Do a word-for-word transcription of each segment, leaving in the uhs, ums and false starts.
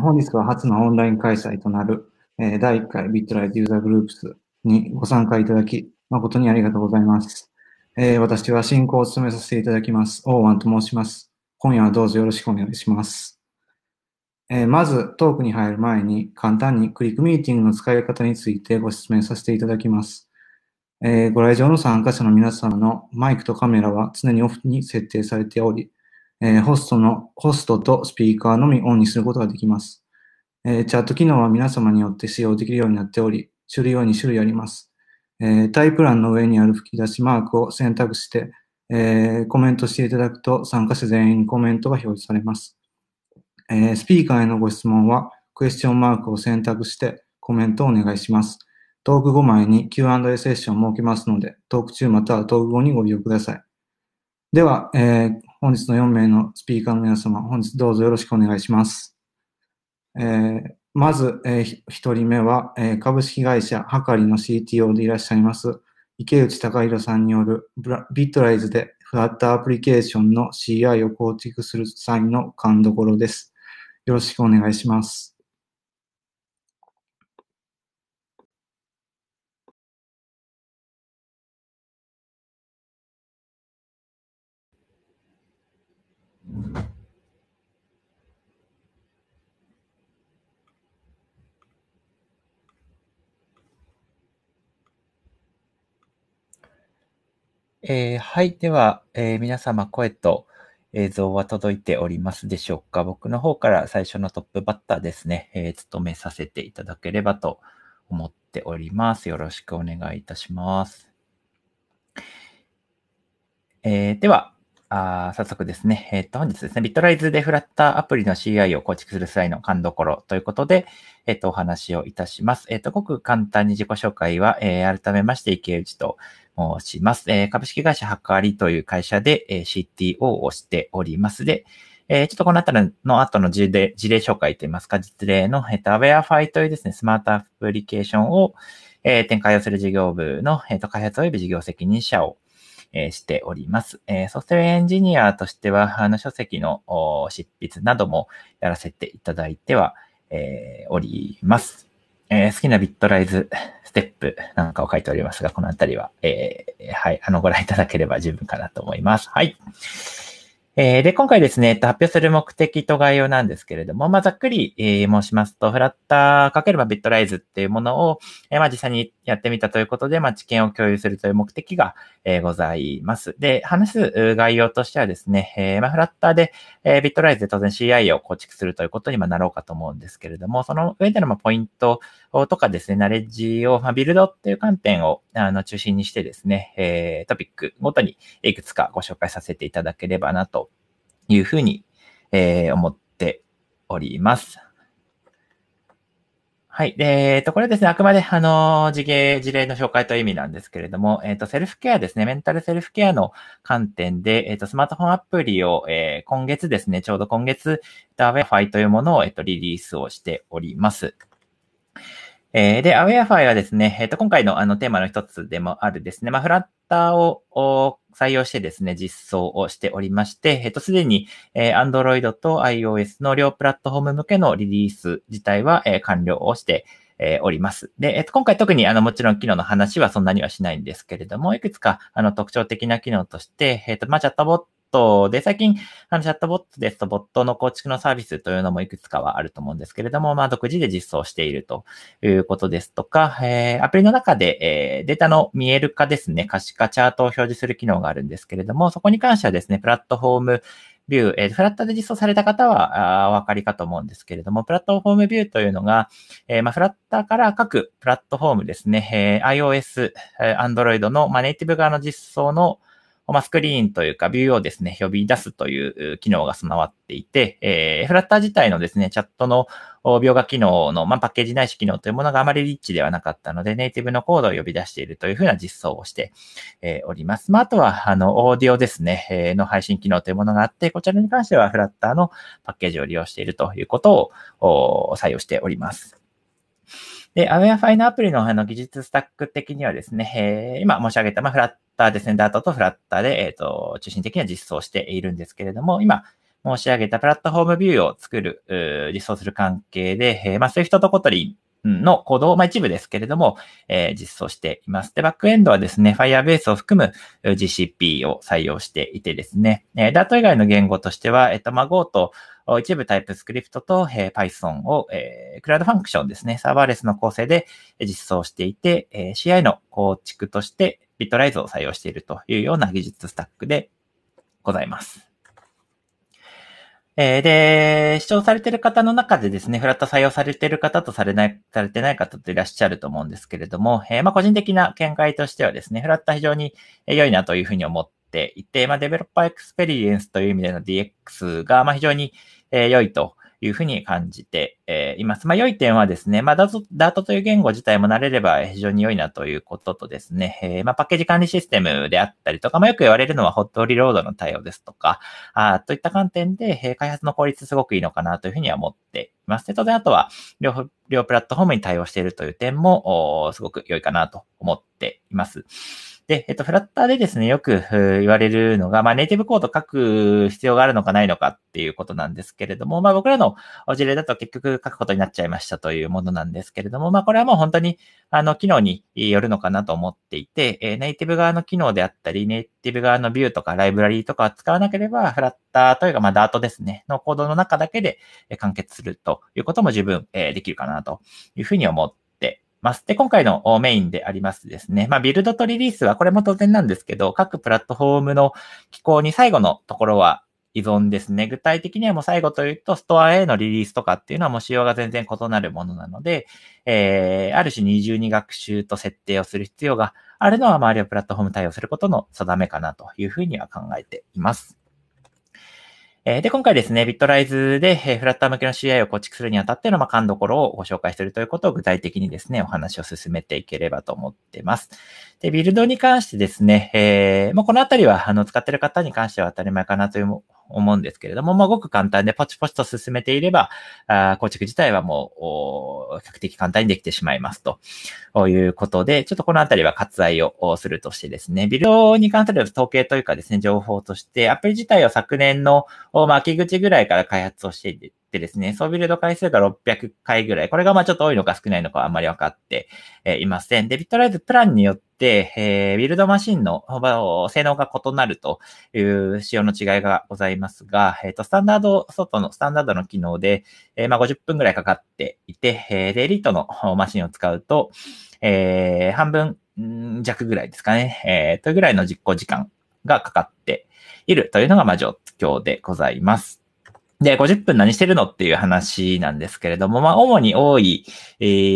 本日は初のオンライン開催となるだいいっかい Bitrise ユーザーグループスにご参加いただき誠にありがとうございます。私は進行を務めさせていただきます、オーワンと申します。今夜はどうぞよろしくお願いします。まずトークに入る前に簡単にクリックミーティングの使い方についてご説明させていただきます。ご来場の参加者の皆様のマイクとカメラは常にオフに設定されており、ホストの、ホストとスピーカーのみオンにすることができます。チャット機能は皆様によって使用できるようになっており、種類はにしゅるいあります。タイプ欄の上にある吹き出しマークを選択して、コメントしていただくと参加者全員にコメントが表示されます。スピーカーへのご質問はクエスチョンマークを選択してコメントをお願いします。トーク後前に キューアンドエー セッションを設けますので、トーク中またはトーク後にご利用ください。では、本日のよんめいのスピーカーの皆様、本日どうぞよろしくお願いします。えー、まず、えー、ひとりめは、えー、株式会社Hakaliの シーティーオー でいらっしゃいます池内隆弘さんによるBitriseでFlutterアプリケーションの シーアイ を構築する際の勘どころです。よろしくお願いします。えー、はい。では、えー、皆様声と映像は届いておりますでしょうか。僕の方から最初のトップバッターですね、えー、務めさせていただければと思っております。よろしくお願いいたします。えー、では、あ早速ですね、えっ、ー、と、本日ですね、BitriseでFlutterアプリの シーアイ を構築する際の勘どころということで、えっ、ー、と、お話をいたします。えっ、ー、と、ごく簡単に自己紹介は、えー、改めまして、池内と申します。えー、株式会社Hakaliという会社で、えー、シーティーオー をしております。で、えー、ちょっとこのあたりの後の事例、事例紹介といいますか、実例の、えっ、ー、と、AwareFy というですね、スマートアプリケーションを、えー、展開をする事業部の、えっ、ー、と、開発及び事業責任者をしております。ソフトウェアエンジニアとしては、あの書籍の執筆などもやらせていただいては、えー、おります、えー。好きなビットライズステップなんかを書いておりますが、このあたりは、えー、はい、あのご覧いただければ十分かなと思います。はい。えー、で、今回ですね、発表する目的と概要なんですけれども、まあ、ざっくり、えー、申しますと、フラッターかければビットライズっていうものを、えー、まあ、実際にやってみたということで、まあ、知見を共有するという目的が、えー、ございます。で、話す概要としてはですね、えー、まあ、フラッターで、えー、ビットライズで当然 シーアイ を構築するということになろうかと思うんですけれども、その上でのまあポイントとかですね、ナレッジを、まあ、ビルドっていう観点をあの中心にしてですね、えー、トピックごとにいくつかご紹介させていただければなとというふうに、えー、思っております。はい。えっと、これですね、あくまで、あの、事例、事例の紹介という意味なんですけれども、えっと、セルフケアですね、メンタルセルフケアの観点で、えっと、スマートフォンアプリを、えー、今月ですね、ちょうど今月、AwareFyというものを、えっと、リリースをしております。えー、で、AwareFyはですね、えっと、今回のあのテーマの一つでもあるですね、まあ、フラッターを採用してですね、実装をしておりまして、えっと、すでに、えー、Android と iOS の両プラットフォーム向けのリリース自体は、えー、完了をして、えー、おります。で、えっと、今回特にあの、もちろん機能の話はそんなにはしないんですけれども、いくつかあの、特徴的な機能として、えっと、まあ、チャットボットで、最近、あの、チャットボットですと、ボットの構築のサービスというのもいくつかはあると思うんですけれども、まあ、独自で実装しているということですとか、えー、アプリの中で、えー、データの見える化ですね、可視化チャートを表示する機能があるんですけれども、そこに関してはですね、プラットフォームビュー、えー、フラッターで実装された方は、お分かりかと思うんですけれども、プラットフォームビューというのが、えー、まあ、フラッターから各プラットフォームですね、えー、iOS、Android の、まあ、ネイティブ側の実装のスクリーンというかビューをですね、呼び出すという機能が備わっていて、えー、フラッター自体のですね、チャットの描画機能の、まあ、パッケージないし機能というものがあまりリッチではなかったので、ネイティブのコードを呼び出しているというふうな実装をして、えー、おります。まあ、あとは、あの、オーディオですね、えー、の配信機能というものがあって、こちらに関してはフラッターのパッケージを利用しているということを採用しております。で、AwareFyのアプリのあの技術スタック的にはですね、えー、今申し上げた、まあ、フラッターですね、ダートとフラッターで、えっと、中心的には実装しているんですけれども、今、申し上げたプラットフォームビューを作る、実装する関係で、えー、まあ、SwiftとKotlinのコードを、まあ、一部ですけれども、えー、実装しています。で、バックエンドはですね、Firebase を含む ジーシーピー を採用していてですね、えー、ダート 以外の言語としては、えっと、まあ、Go と一部タイプスクリプトと、えー、Python を、えー、クラウドファンクションですね、サーバーレスの構成で実装していて、えー、シーアイ の構築として、Bitrise を採用しているというような技術スタックでございます。えー、で、視聴されている方の中でですね、フラット採用されている方とされない、されてない方といらっしゃると思うんですけれども、えー、まあ個人的な見解としてはですね、フラットは非常に良いなというふうに思っていて、まあデベロッパーエクスペリエンスという意味での ディーエックス がまあ非常に良いというふうに感じています。まあ良い点はですね、まあダートという言語自体も慣れれば非常に良いなということとですね、えー、まあパッケージ管理システムであったりとか、まあよく言われるのはホットリロードの対応ですとか、あといった観点で開発の効率すごくいいのかなというふうには思っています。で、当然あとは両、両プラットフォームに対応しているという点もすごく良いかなと思っています。で、えっと、フラッターでですね、よく言われるのが、まあ、ネイティブコード書く必要があるのかないのかっていうことなんですけれども、まあ、僕らの事例だと結局書くことになっちゃいましたというものなんですけれども、まあ、これはもう本当に、あの、機能によるのかなと思っていて、えー、ネイティブ側の機能であったり、ネイティブ側のビューとかライブラリーとかを使わなければ、フラッターというか、まあ、ダートですね、のコードの中だけで完結するということも十分できるかなというふうに思って、で、今回のメインでありますですね。まあ、ビルドとリリースはこれも当然なんですけど、各プラットフォームの機構に最後のところは依存ですね。具体的にはもう最後というと、ストアへのリリースとかっていうのはもう仕様が全然異なるものなので、えー、ある種二重に学習と設定をする必要があるのは、周りをプラットフォーム対応することの定めかなというふうには考えています。で、今回ですね、Bitrise でフラッター向けの シーアイ を構築するにあたっての、まあ、勘どころをご紹介するということを具体的にですね、お話を進めていければと思っています。で、ビルドに関してですね、えー、もうこのあたりは、あの、使っている方に関しては当たり前かなという思うんですけれども、まあ、ごく簡単でポチポチと進めていれば、あ構築自体はもう、比較的簡単にできてしまいますということで、ちょっとこのあたりは割愛をするとしてですね、ビルドに関する統計というかですね、情報として、アプリ自体を昨年のまあ、秋口ぐらいから開発をしていてですね、総ビルド回数がろっぴゃくかいぐらい。これがまあちょっと多いのか少ないのかはあんまり分かっていません。で、ビットライズプランによって、えー、ビルドマシンの性能が異なるという仕様の違いがございますが、えっと、スタンダード、外のスタンダードの機能で、えー、まあごじゅっぷんぐらいかかっていて、えー、で、エリートのマシンを使うと、えー、半分弱ぐらいですかね、えー、というぐらいの実行時間がかかっているというのが、まあ、状況でございます。で、ごじゅっぷん何してるのっていう話なんですけれども、まあ、主に多い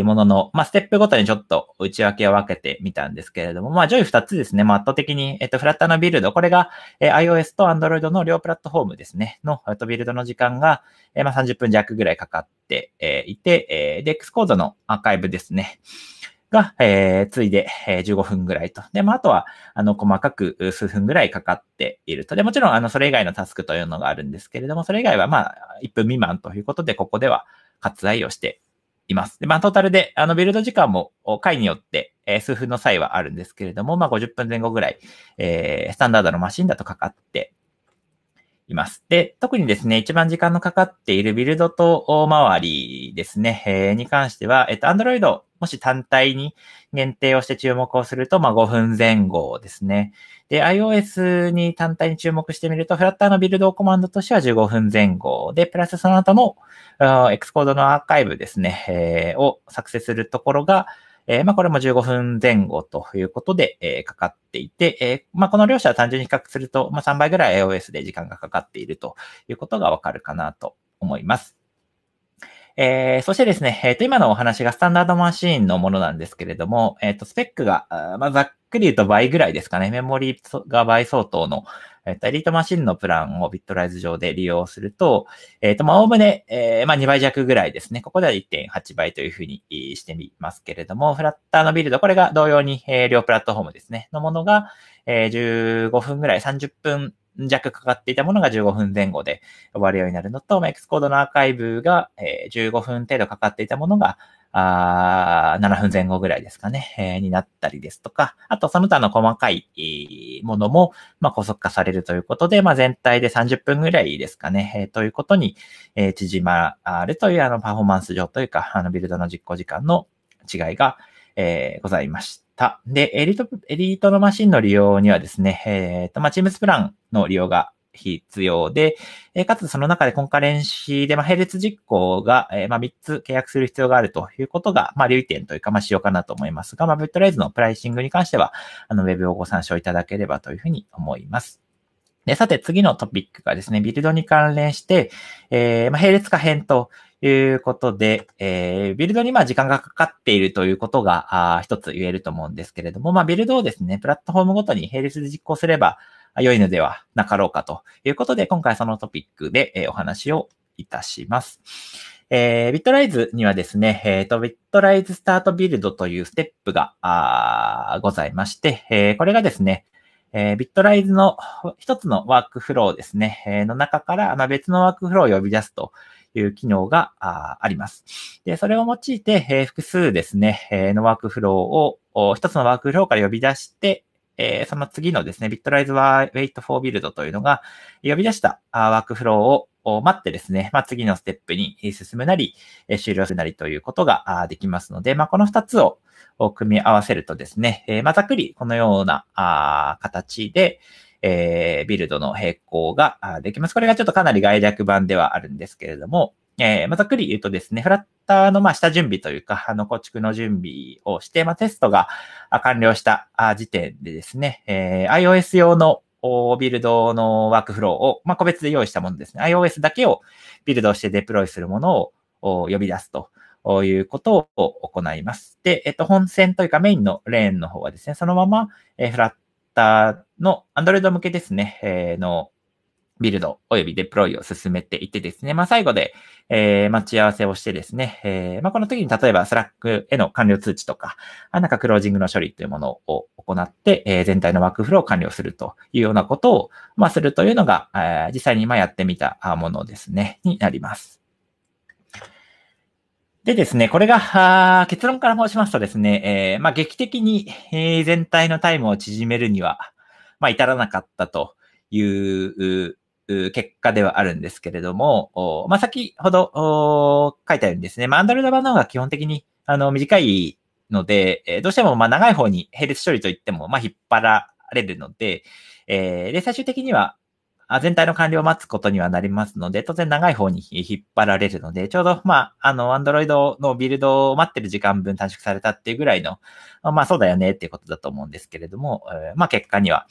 ものの、まあ、ステップごとにちょっと内訳を分けてみたんですけれども、まあ、上位ふたつですね、まあ、圧倒的に、えっと、フラッターのビルド、これが、えー、iOS と Android の両プラットフォームですね、の、えっと、ビルドの時間が、えー、まあ、さんじゅっぷん弱ぐらいかかって、えー、いて、えー、で、Xcode のアーカイブですね。が、えー、ついで、えー、じゅうごふんぐらいと。で、まあ、あとは、あの、細かく数分ぐらいかかっていると。で、もちろん、あの、それ以外のタスクというのがあるんですけれども、それ以外は、まあ、いっぷん未満ということで、ここでは割愛をしています。で、まあ、トータルで、あの、ビルド時間も、回によって、えー、数分の際はあるんですけれども、まあ、ごじゅっぷんまえ後ぐらい、えー、スタンダードのマシンだとかかっています。で、特にですね、一番時間のかかっているビルドと周りですね、えー、に関しては、えっと、Android、もし単体に限定をして注目をすると、まあ、ごふんまえ後ですね。で、iOS に単体に注目してみると、フラッターのビルドコマンドとしてはじゅうごふんまえ後で、プラスその後の Xcode のアーカイブですね、えー、を作成するところが、えー、まあ、これもじゅうごふんまえ後ということで、えー、かかっていて、えー、まあ、この両者は単純に比較すると、まあ、さんばいぐらい iOS で時間がかかっているということがわかるかなと思います。えー、そしてですね、えっと、今のお話がスタンダードマシンのものなんですけれども、えっと、スペックが、まあ、ざっくり言うと倍ぐらいですかね、メモリが倍相当の、えっと、エリートマシンのプランをビットライズ上で利用すると、えっと、まあ、おおむね、えー、まあ、にばい弱ぐらいですね。ここでは いってんはちばいというふうにしてみますけれども、フラッターのビルド、これが同様に、えー、両プラットフォームですね、のものが、えー、じゅうごふんぐらい、さんじゅっぷん、弱かかっていたものがじゅうごふんまえ後で終わるようになるのと、Xcodeのアーカイブがじゅうごふん程度かかっていたものがあななふんぜん後ぐらいですかね、えー、になったりですとか、あとその他の細かいものも、まあ、高速化されるということで、まあ、全体でさんじゅっぷんぐらいですかね、えー、ということに、えー、縮まるというあのパフォーマンス上というか、あのビルドの実行時間の違いが、えー、ございました。で、エリート、エリートのマシンの利用にはですね、えっと、まあ、Teams プランの利用が必要で、かつその中でコンカレンシーで、まあ、並列実行が、まあ、みっつ契約する必要があるということが、まあ、留意点というか、まあ、仕様かなと思いますが、まあ、Bitriseのプライシングに関しては、あの、ウェブをご参照いただければというふうに思います。で、さて次のトピックがですね、ビルドに関連して、えー、まあ、並列化編ということで、えー、ビルドにまあ時間がかかっているということが、あ一つ言えると思うんですけれども、まあ、ビルドをですね、プラットフォームごとに並列で実行すれば、良いのではなかろうかということで、今回そのトピックでお話をいたします。えー、Bitrise にはですね、えーと、Bitrise Start Build というステップがございまして、えー、これがですね、えー、Bitrise の一つのワークフローですね、えー、の中から、まあ、別のワークフローを呼び出すという機能が あ, あります。で、それを用いて、えー、複数ですね、えー、のワークフローを一つのワークフローから呼び出して、えー、その次のですね、Bitrise は Wait for Build というのが呼び出したワークフローを待ってですね、まあ、次のステップに進むなり、終了するなりということができますので、まあ、このふたつを組み合わせるとですね、えー、まあ、ざっくりこのような形で、えー、ビルドの並行ができます。これがちょっとかなり概略版ではあるんですけれども、えー、まあ、ざっくり言うとですね、フラッターの、まあ、下準備というか、あの、構築の準備をして、まあ、テストが完了した時点でですね、えー、iOS 用のビルドのワークフローを、まあ、個別で用意したものですね。iOS だけをビルドしてデプロイするものを呼び出すということを行います。で、えっと、本線というかメインのレーンの方はですね、そのまま、えー、フラッターの Android 向けですね、えー、のビルド及びデプロイを進めていってですね。まあ、最後で、えー、待ち合わせをしてですね。えー、まあ、この時に例えば Slack への完了通知とか、なんかクロージングの処理というものを行って、えー、全体のワークフローを完了するというようなことを、まあ、するというのが、えー、実際に今やってみたものですね、になります。でですね、これが、結論から申しますとですね、えー、まあ、劇的に全体のタイムを縮めるには、まあ、至らなかったという、結果ではあるんですけれども、まあ、先ほど書いたようにですね、まあ、Android 版の方が基本的にあの短いので、どうしてもまあ長い方に並列処理といってもまあ引っ張られるので、えー、で最終的には全体の完了を待つことにはなりますので、当然長い方に引っ張られるので、ちょうどまああの Android のビルドを待ってる時間分短縮されたっていうぐらいの、まあそうだよねっていうことだと思うんですけれども、まあ結果には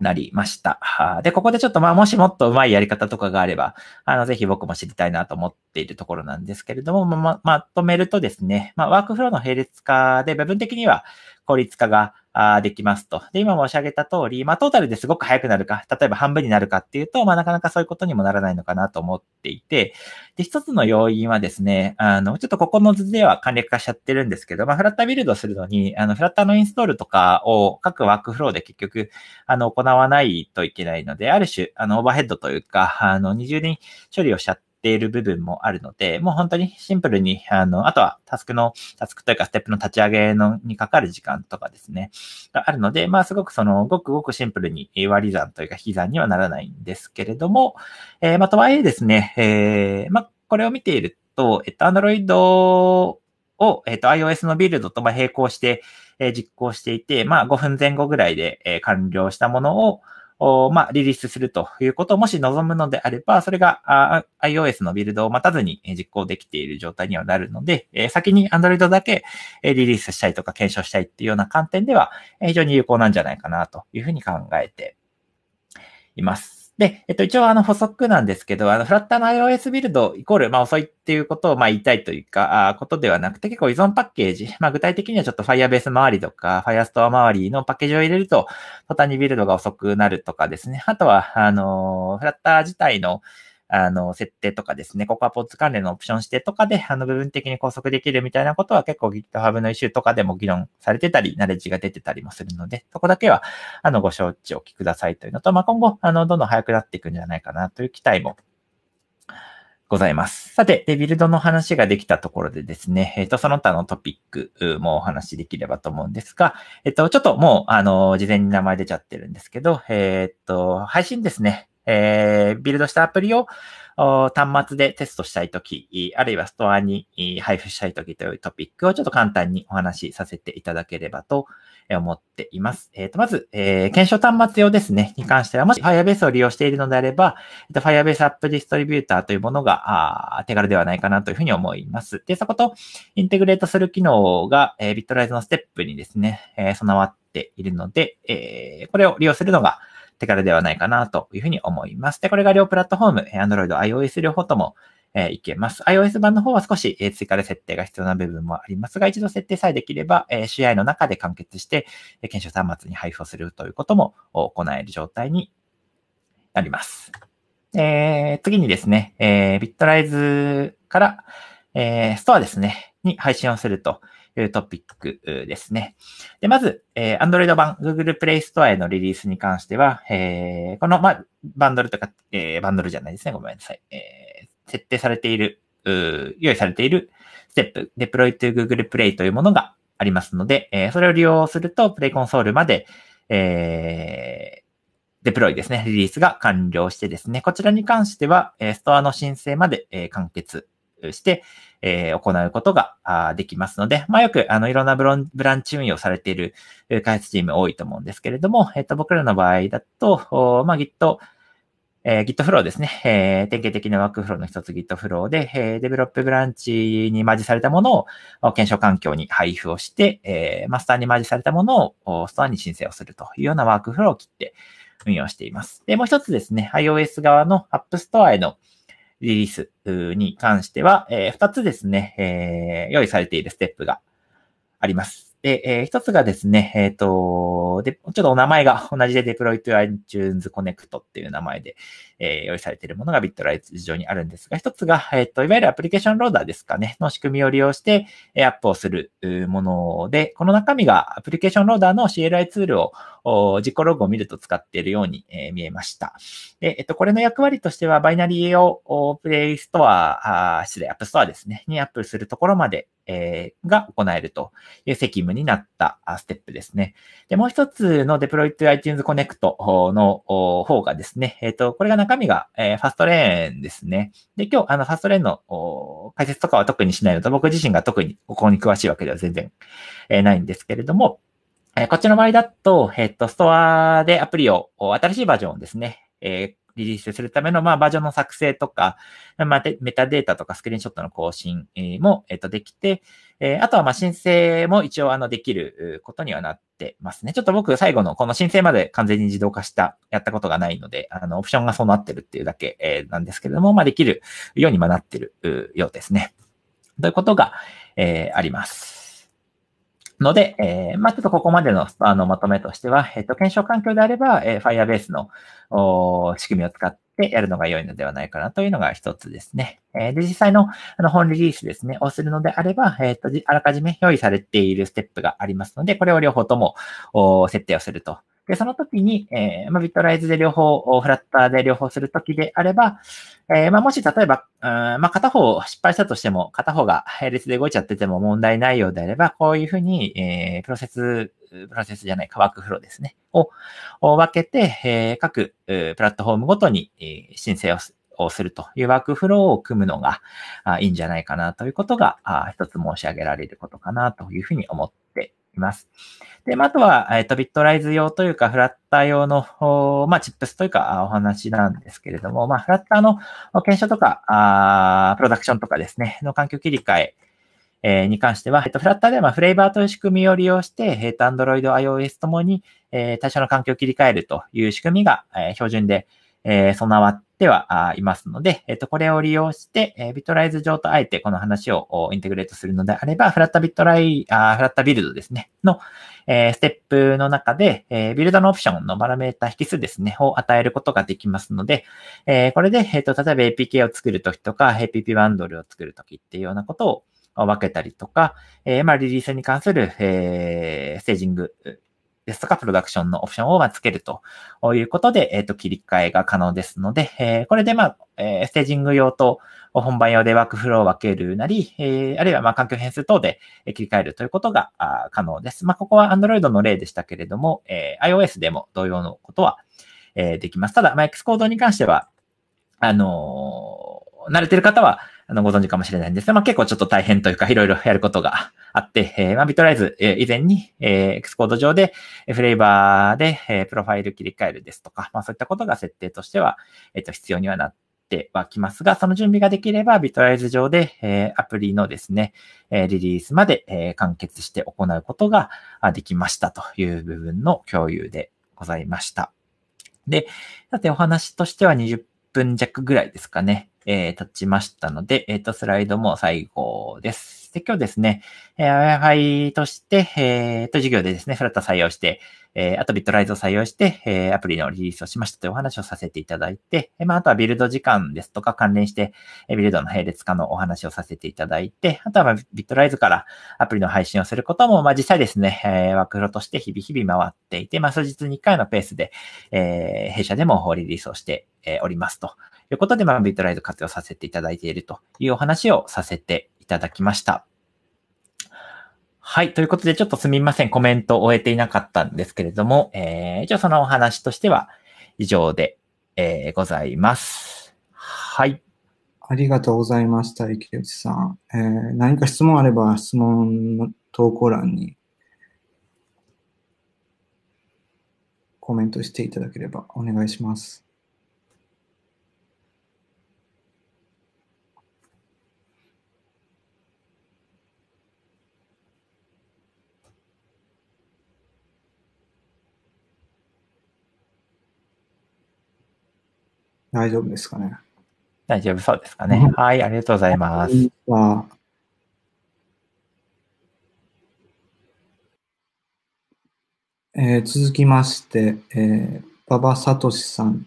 なりました。で、ここでちょっとまあもしもっと上手いやり方とかがあれば、あの、ぜひ僕も知りたいなと思っているところなんですけれども、ま、まとめるとですね、まあワークフローの並列化で部分的には効率化ができますと。で、今申し上げた通り、まあトータルですごく早くなるか、例えば半分になるかっていうと、まあなかなかそういうことにもならないのかなと思っていて、で、一つの要因はですね、あの、ちょっとここの図では簡略化しちゃってるんですけど、まあフラッタービルドするのに、あの、フラッターのインストールとかを各ワークフローで結局、あの、行わないといけないので、ある種、あの、オーバーヘッドというか、あの、二重に処理をしちゃって、っている部分もあるので、もう本当にシンプルに、あの、あとはタスクの、タスクというかステップの立ち上げのにかかる時間とかですね、があるので、まあすごくその、ごくごくシンプルに割り算というか引き算にはならないんですけれども、えー、まあとはいえですね、えー、まあこれを見ていると、えっと、Android を、えっと、iOS のビルドと並行して実行していて、まあごふんぜん後ぐらいで完了したものを、まあ、リリースするということをもし望むのであれば、それが iOS のビルドを待たずに実行できている状態にはなるので、先に Android だけリリースしたいとか検証したいっていうような観点では非常に有効なんじゃないかなというふうに考えています。で、えっと、一応あの補足なんですけど、あの、フラッターの iOS ビルドイコール、まあ遅いっていうことをまあ言いたいというか、あことではなくて結構依存パッケージ、まあ具体的にはちょっと Firebase 周りとか Firestore 周りのパッケージを入れると、途端にビルドが遅くなるとかですね。あとは、あの、フラッター自体のあの、設定とかですね、ここはポッツ関連のオプション指定とかで、あの、部分的に拘束できるみたいなことは結構 GitHub のイシューとかでも議論されてたり、ナレッジが出てたりもするので、そこだけは、あの、ご承知おきくださいというのと、まあ、今後、あの、どんどん早くなっていくんじゃないかなという期待もございます。さて、ビルドの話ができたところでですね、えっと、その他のトピックもお話しできればと思うんですが、えっと、ちょっともう、あの、事前に名前出ちゃってるんですけど、えっと、配信ですね、えー、ビルドしたアプリを端末でテストしたいとき、あるいはストアに配布したいときというトピックをちょっと簡単にお話しさせていただければと思っています。えっと、まず、えー、検証端末用ですね、に関しては、もし Firebase を利用しているのであれば、Firebase App Distribution というものが手軽ではないかなというふうに思います。で、そことインテグレートする機能が Bitrise のステップにですね、備わっているので、えー、これを利用するのが手軽ではないかなというふうに思います。で、これが両プラットフォーム、Android、iOS 両方とも、えー、いけます。iOS 版の方は少し、えー、追加で設定が必要な部分もありますが、一度設定さえできれば、えー、シーアイ の中で完結して、えー、検証端末に配布をするということも行える状態になります。えー、次にですね、えー、Bitrise から、えー、ストアですね、に配信をすると。トピックですね。で、まず、えー、Android 版 Google Play Store へのリリースに関しては、えー、この、まあ、バンドルとか、えー、バンドルじゃないですね。ごめんなさい。えー、設定されている、用意されているステップ、Deploy to Google Play というものがありますので、えー、それを利用すると、Play コンソールまで、えーデプロイですね。リリースが完了してですね。こちらに関しては、ストアの申請まで完結して、えー、行うことができますので、まあ、よく、あの、いろんなブロンブランチ運用されている開発チーム多いと思うんですけれども、えっと、僕らの場合だと、まあ、Git、えー、Git フローですね、えー、典型的なワークフローの一つ Git フローで、えー、デベロップブランチにマージされたものを検証環境に配布をして、えー、マスターにマージされたものをストアに申請をするというようなワークフローを切って運用しています。で、もう一つですね、iOS 側の App Store へのリリースに関しては、えー、ふたつですね、えー、用意されているステップがあります。で、えー、ひとつがですね、えっと、で、ちょっとお名前が同じで Deploy to iTunes Connect っていう名前で、えー、用意されているものが Bitrise 上にあるんですが、ひとつが、えっと、いわゆるアプリケーションローダーですかね、の仕組みを利用して、えー、アップをするもので、この中身がアプリケーションローダーの シーエルアイ ツールを自己ログを見ると使っているように、えー、見えました。で、えっと、これの役割としては、バイナリーをプレイストア、失礼、アップストアですね、にアップするところまで、えー、が行えるという責務になったステップですね。で、もう一つの Deploy to iTunes Connect の方がですね、えっと、これが中身が、えー、ファストレーンですね。で、今日、あの、ファストレーンの解説とかは特にしないのと、僕自身が特にここに詳しいわけでは全然、えー、ないんですけれども、えー、こっちの場合だと、えっと、ストアでアプリを、新しいバージョンをですね、えーリリースするための、まあ、バージョンの作成とか、まあ、メタデータとかスクリーンショットの更新も、えっと、できて、えー、あとは、ま、申請も一応、あの、できることにはなってますね。ちょっと僕、最後のこの申請まで完全に自動化した、やったことがないので、あの、オプションがそうなってるっていうだけ、えー、なんですけれども、まあ、できるように、ま、なってるようですね。ということが、えー、あります。ので、えー、まあ、ちょっとここまでの、あの、まとめとしては、えっと、検証環境であれば、えー、Firebase の、おー、仕組みを使ってやるのが良いのではないかなというのが一つですね。えー、で、実際の、あの、本リリースですね、をするのであれば、えっと、あらかじめ用意されているステップがありますので、これを両方とも、おー、設定をすると。で、その時に、えー、まあ、Bitrise で両方、フラッターで両方するときであれば、えー、まあ、もし例えば、うん、まあ、片方失敗したとしても、片方が並列で動いちゃってても問題ないようであれば、こういうふうに、えー、プロセス、プロセスじゃないか、ワークフローですね、を分けて、えー、各プラットフォームごとに申請をする。をするというワークフローを組むのがいいんじゃないかなということが一つ申し上げられることかなというふうに思っています。で、あとは、えっと、Bitrise 用というか、フラッター用の、まあ、チップスというかお話なんですけれども、まあ、フラッターの検証とか、あプロダクションとかですね、の環境切り替え、えに関しては、えっと、フラッターではまあフレーバーという仕組みを利用して、えっと、Android、iOS ともに、えー、対象の環境を切り替えるという仕組みが、えー、標準で、えー、備わってはいますので、えっと、これを利用して、えー、Bitrise 上とあえてこの話をインテグレートするのであれば、フラッタービットライ、あ、フラッタービルドですね、の、えー、ステップの中で、えー、ビルドのオプションのパラメータ引数ですね、を与えることができますので、えー、これで、えっと、例えば エーピーケー を作るときとか、エーピーピー バンドルを作るときっていうようなことを分けたりとか、えー、まあ、リリースに関する、えー、ステージング、ですとかプロダクションのオプションをまつけるということで、えっと、切り替えが可能ですので、えー、これでまあ、えー、ステージング用と本番用でワークフローを分けるなり、えー、あるいはまあ環境変数等で切り替えるということが可能です。まあ、ここは Android の例でしたけれども、えー、iOS でも同様のことは、えー、できます。ただ、まあ、Xcode に関しては、あのー、慣れてる方は、あの、ご存知かもしれないんですが、まあ、結構ちょっと大変というか、いろいろやることがあって、えー、まあ、Bitrise、えー、以前に、えー、Xcode 上で、フレーバーで、えー、プロファイル切り替えるですとか、まあ、そういったことが設定としては、えっと、必要にはなってはきますが、その準備ができれば、Bitrise 上で、えー、アプリのですね、リリースまで、えー、完結して行うことができましたという部分の共有でございました。で、さて、お話としてはにじゅっぷん弱ぐらいですかね。えー、立ちましたので、えっと、スライドも最後です。で、今日ですね、えー、AwareFy として、えー、っと、授業でですね、Flutter 採用して、えー、あと Bitrise を採用して、えー、アプリのリリースをしましたというお話をさせていただいて、えー、まあ、あとはビルド時間ですとか関連して、えー、ビルドの並列化のお話をさせていただいて、あとは、まあ、Bitrise からアプリの配信をすることも、まあ、実際ですね、えー、ワークフローとして日々日々回っていて、まあ、数日にいっかいのペースで、えー、弊社でもリリースをしておりますと。ということで、まあ、Bitrise活用させていただいているというお話をさせていただきました。はい。ということで、ちょっとすみません。コメントを終えていなかったんですけれども、えー、一応そのお話としては以上で、えー、ございます。はい。ありがとうございました、池内さん。えー、何か質問あれば、質問の投稿欄にコメントしていただければお願いします。大丈夫ですかね。大丈夫そうですかね。うん、はい、ありがとうございます。えー、続きまして、馬場聡さん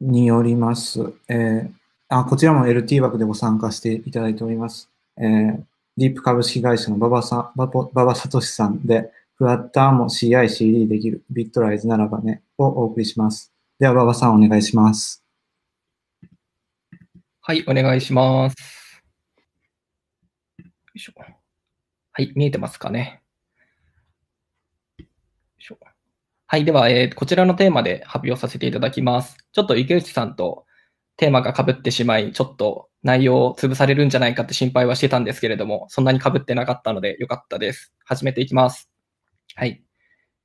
によります、えーあ。こちらも エルティー 枠でご参加していただいております。えー、ディップ株式会社の馬場さん、馬場聡さんで、Flutter も シーアイシーディー できる Bitrise ならばねをお送りします。では、馬場さんお願いします。はい、お願いします。よいしょ。はい、見えてますかね。よいしょ。はい、では、えー、こちらのテーマで発表させていただきます。ちょっと池内さんとテーマが被ってしまい、ちょっと内容を潰されるんじゃないかって心配はしてたんですけれども、そんなに被ってなかったのでよかったです。始めていきます。はい。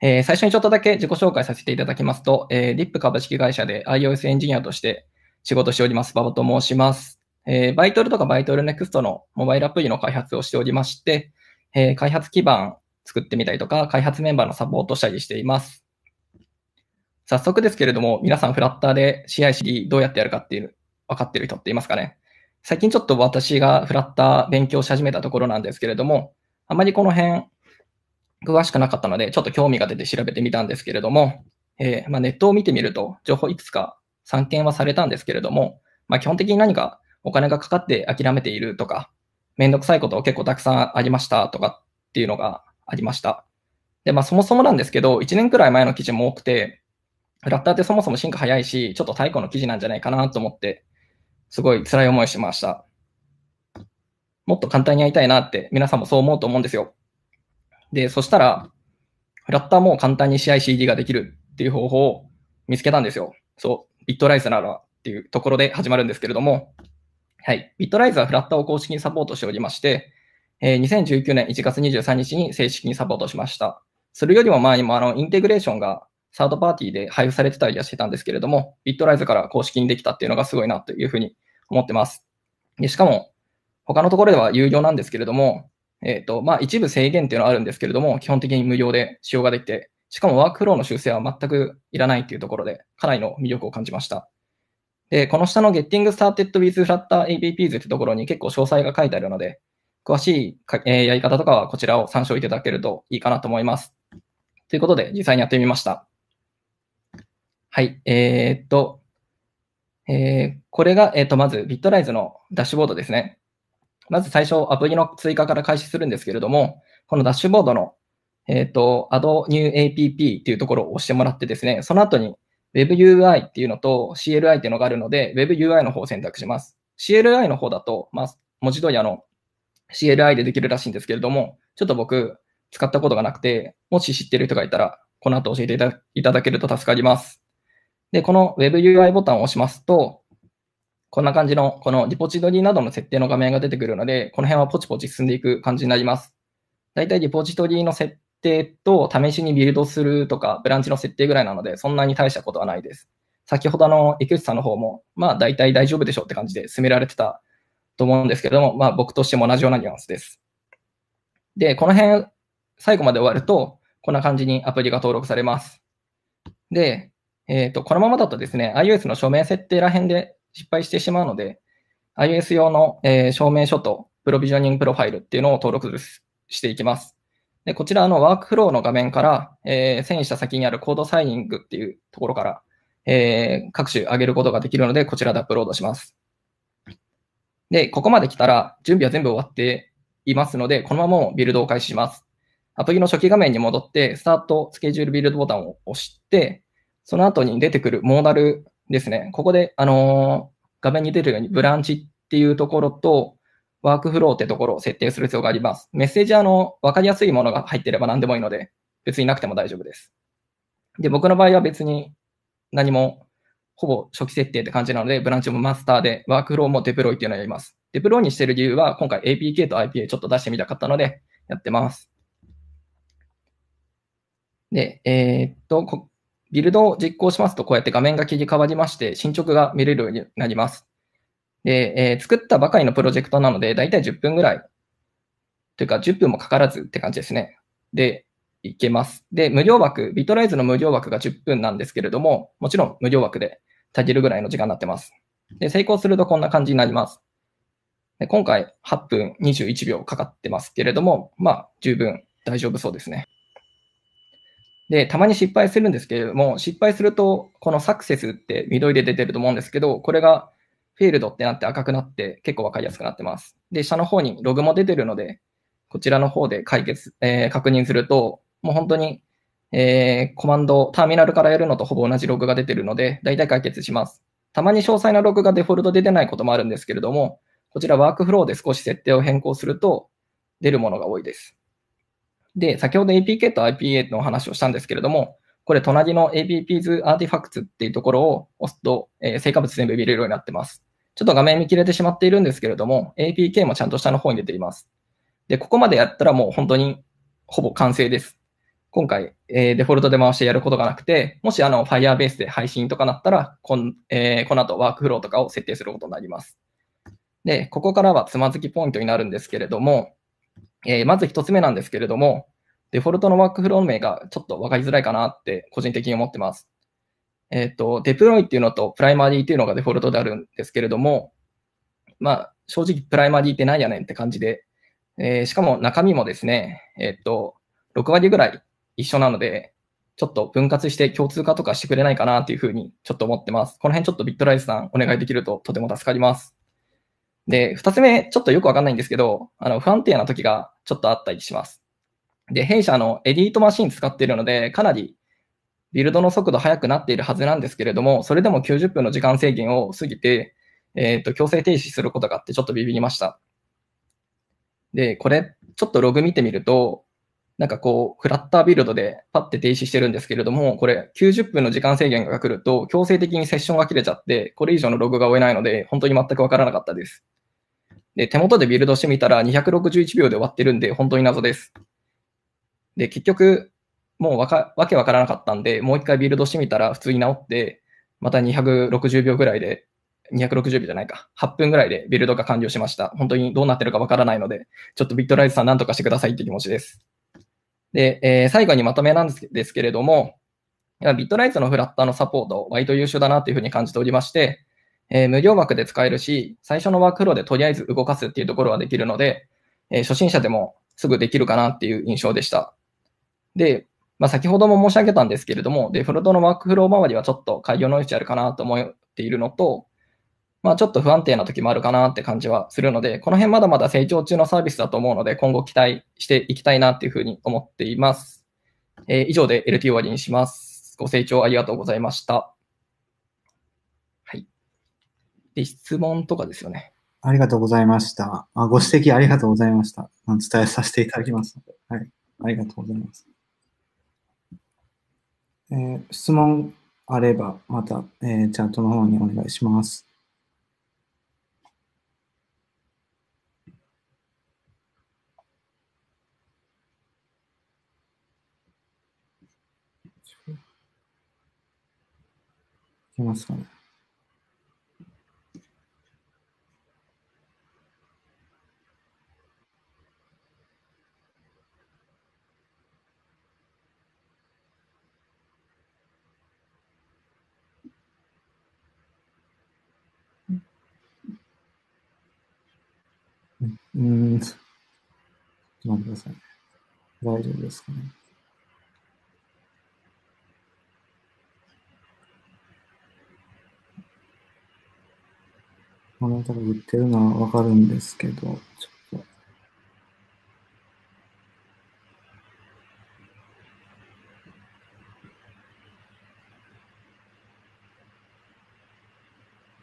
えー、最初にちょっとだけ自己紹介させていただきますと、えー、ディップ株式会社で iOS エンジニアとして仕事しております、馬場と申します。えー、バイトルとかバイトルネクストのモバイルアプリの開発をしておりまして、えー、開発基盤作ってみたりとか、開発メンバーのサポートしたりしています。早速ですけれども、皆さん Flutter で シーアイシーディー どうやってやるかっていう、分かっている人っていますかね。最近ちょっと私が Flutter 勉強し始めたところなんですけれども、あまりこの辺、詳しくなかったので、ちょっと興味が出て調べてみたんですけれども、えーまあ、ネットを見てみると、情報いくつか散見はされたんですけれども、まあ、基本的に何かお金がかかって諦めているとか、めんどくさいことを結構たくさんありましたとかっていうのがありました。で、まあ、そもそもなんですけど、いちねんくらい前の記事も多くて、Flutterってそもそも進化早いし、ちょっと太古の記事なんじゃないかなと思って、すごい辛い思いをしました。もっと簡単にやりたいなって、皆さんもそう思うと思うんですよ。で、そしたら、Flutterも簡単に シーアイシーディー ができるっていう方法を見つけたんですよ。そう、Bitrise ならっていうところで始まるんですけれども、はい、Bitrise は Flutter を公式にサポートしておりまして、えー、にせんじゅうきゅうねんいちがつにじゅうさんにちに正式にサポートしました。それよりも前にもあのインテグレーションがサードパーティーで配布されてたりはしてたんですけれども、Bitrise から公式にできたっていうのがすごいなというふうに思ってます。で、しかも、他のところでは有料なんですけれども、えっと、まあ、一部制限っていうのはあるんですけれども、基本的に無料で使用ができて、しかもワークフローの修正は全くいらないっていうところで、かなりの魅力を感じました。で、この下の Getting Started with Flutter エーピーピーズ ってところに結構詳細が書いてあるので、詳しいやり方とかはこちらを参照いただけるといいかなと思います。ということで、実際にやってみました。はい、えー、っと、えー、これが、えー、っと、まず Bitrise のダッシュボードですね。まず最初、アプリの追加から開始するんですけれども、このダッシュボードのえっと、Add New エーピーピー っていうところを押してもらってですね、その後に WebUI っていうのと シーエルアイ っていうのがあるので、WebUI の方を選択します。シーエルアイ の方だと、まあ、文字通りあの、シーエルアイ でできるらしいんですけれども、ちょっと僕、使ったことがなくて、もし知ってる人がいたら、この後教えていただけると助かります。で、この WebUI ボタンを押しますと、こんな感じの、このリポジトリなどの設定の画面が出てくるので、この辺はポチポチ進んでいく感じになります。だいたいリポジトリの設定と試しにビルドするとか、ブランチの設定ぐらいなので、そんなに大したことはないです。先ほどの池内さんの方も、まあだいたい大丈夫でしょうって感じで進められてたと思うんですけれども、まあ僕としても同じようなニュアンスです。で、この辺、最後まで終わると、こんな感じにアプリが登録されます。で、えっと、このままだとですね、iOS の署名設定ら辺で失敗してしまうので、iOS 用の、えー、証明書とプロビジョニングプロファイルっていうのを登録していきます。で、こちらのワークフローの画面から、えー、遷移した先にあるコードサイニングっていうところから、えー、各種上げることができるので、こちらでアップロードします。で、ここまで来たら準備は全部終わっていますので、このままビルドを開始します。アプリの初期画面に戻って、スタート、スケジュールビルドボタンを押して、その後に出てくるモーダルですね。ここで、あのー、画面に出てるようにブランチっていうところと、ワークフローってところを設定する必要があります。メッセージはあの、わかりやすいものが入っていれば何でもいいので、別になくても大丈夫です。で、僕の場合は別に何も、ほぼ初期設定って感じなので、ブランチもマスターで、ワークフローもデプロイっていうのをやります。デプロイにしてる理由は、今回 エーピーケー と アイピーエー ちょっと出してみたかったので、やってます。で、えー、っとこ、ビルドを実行しますと、こうやって画面が切り替わりまして、進捗が見れるようになります。で、えー、作ったばかりのプロジェクトなので、だいたいじゅっぷんぐらい、というかじゅっぷんもかからずって感じですね。で、いけます。で、無料枠、Bitriseの無料枠がじゅっぷんなんですけれども、もちろん無料枠で足りるぐらいの時間になってます。で、成功するとこんな感じになります。で、今回はっぷんにじゅういちびょうかかってますけれども、まあ、十分大丈夫そうですね。で、たまに失敗するんですけれども、失敗すると、このサクセスって緑で出てると思うんですけど、これがフィールドってなって赤くなって結構わかりやすくなってます。で、下の方にログも出てるので、こちらの方で解決、えー、確認すると、もう本当に、えー、コマンド、ターミナルからやるのとほぼ同じログが出てるので、だいたい解決します。たまに詳細なログがデフォルトで出ないこともあるんですけれども、こちらワークフローで少し設定を変更すると出るものが多いです。で、先ほど エーピーケー と アイピーエー の話をしたんですけれども、これ隣の エーピーピーズ アーティファクツっていうところを押すと、えー、成果物全部見れるようになってます。ちょっと画面見切れてしまっているんですけれども、エーピーケー もちゃんと下の方に出ています。で、ここまでやったらもう本当にほぼ完成です。今回、えー、デフォルトで回してやることがなくて、もしあの Firebase で配信とかなったら、こん、えー、この後ワークフローとかを設定することになります。で、ここからはつまずきポイントになるんですけれども、えー、まず一つ目なんですけれども、デフォルトのワークフロー名がちょっと分かりづらいかなって個人的に思ってます。えっと、デプロイっていうのとプライマリーっていうのがデフォルトであるんですけれども、まあ、正直プライマリーってなんやねんって感じで、えー、しかも中身もですね、えっと、ろくわりぐらい一緒なので、ちょっと分割して共通化とかしてくれないかなっていうふうにちょっと思ってます。この辺ちょっとBitriseさんお願いできるととても助かります。で、二つ目、ちょっとよくわかんないんですけど、あの、不安定な時がちょっとあったりします。で、弊社のエディートマシン使っているので、かなりビルドの速度速くなっているはずなんですけれども、それでもきゅうじゅっぷんの時間制限を過ぎて、えっと、強制停止することがあってちょっとビビりました。で、これ、ちょっとログ見てみると、なんかこう、フラッタービルドでパッて停止してるんですけれども、これ、きゅうじゅっぷんの時間制限が来ると、強制的にセッションが切れちゃって、これ以上のログが追えないので、本当に全くわからなかったです。で、手元でビルドしてみたらにひゃくろくじゅういちびょうで終わってるんで、本当に謎です。で、結局、もうわか、わけわからなかったんで、もう一回ビルドしてみたら普通に治って、またにひゃくろくじゅうびょうぐらいで、にひゃくろくじゅうびょうじゃないか、はっぷんぐらいでビルドが完了しました。本当にどうなってるかわからないので、ちょっとBitriseさん何とかしてくださいって気持ちです。で、えー、最後にまとめなんですけれども、Bitriseのフラッターのサポート、割と優秀だなというふうに感じておりまして、えー、無料枠で使えるし、最初のワークフローでとりあえず動かすっていうところはできるので、えー、初心者でもすぐできるかなっていう印象でした。で、まあ、先ほども申し上げたんですけれども、デフォルトのワークフロー周りはちょっと改良の余地あるかなと思っているのと、まあ、ちょっと不安定な時もあるかなって感じはするので、この辺まだまだ成長中のサービスだと思うので、今後期待していきたいなっていうふうに思っています。えー、以上で エルティー 終わりにします。ご清聴ありがとうございました。はい。で、質問とかですよね。ありがとうございました。あ、ご指摘ありがとうございました。伝えさせていただきますので。はい。ありがとうございます。えー、質問あれば、また、えー、チャットの方にお願いします。いけますかね。うん、ちょっと待ってくださいね。大丈夫ですかね。あなたが言ってるのはわかるんですけど、ちょっと。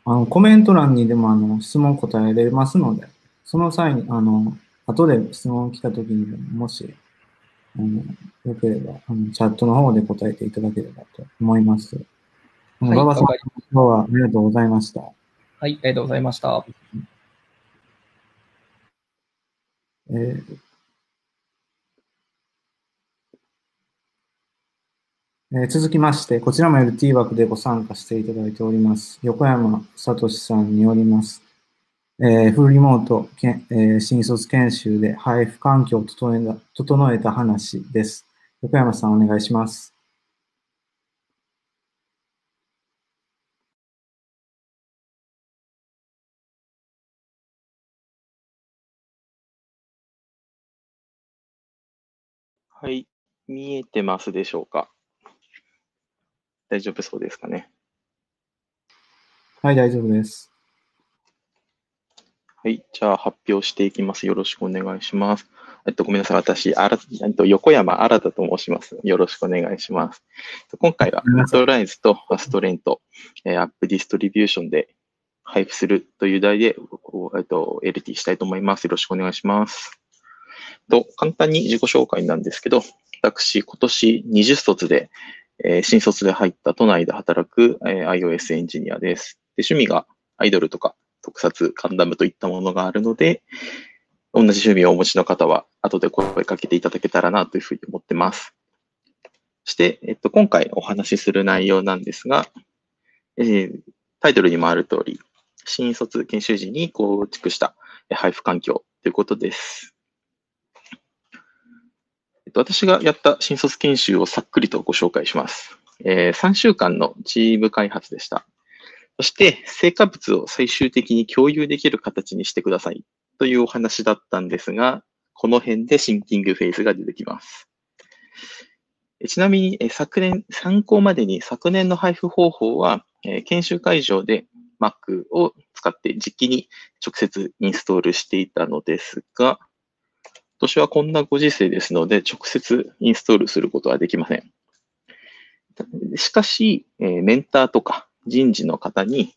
あの、コメント欄にでもあの質問答えれますので。その際に、あの、後で質問来たときに、もし、あの、よければあの、チャットの方で答えていただければと思います。馬場さん、今日はありがとうございました。はい、ありがとうございました。えーえー、続きまして、こちらも エルティー 枠でご参加していただいております、横山聡さんによります。えー、フルリモート、えー、新卒研修で配布環境を整えた、整えた話です。横山さん、お願いします。はい、見えてますでしょうか。大丈夫そうですかね。はい、大丈夫です。はい。じゃあ、発表していきます。よろしくお願いします。えっと、ごめんなさい。私、あらえっと、横山新と申します。よろしくお願いします。今回は、BitriseとFirestoreと、えー、App Distribution で配布するという題で、えっと、エルティー したいと思います。よろしくお願いします。と簡単に自己紹介なんですけど、私、今年にじゅっ卒で、えー、新卒で入った都内で働く、えー、iOS エンジニアです。で、趣味がアイドルとか、特撮、ガンダムといったものがあるので、同じ趣味をお持ちの方は、後で声かけていただけたらなというふうに思ってます。そして、えっと、今回お話しする内容なんですが、えー、タイトルにもある通り、新卒研修時に構築した配布環境ということです。えっと、私がやった新卒研修をさっくりとご紹介します。えー、さんしゅうかんのチーム開発でした。そして、成果物を最終的に共有できる形にしてくださいというお話だったんですが、この辺でシンキングフェーズが出てきます。ちなみに、昨年、参考までに昨年の配布方法は、研修会場で Mac を使って実機に直接インストールしていたのですが、今年はこんなご時世ですので、直接インストールすることはできません。しかし、メンターとか、人事の方に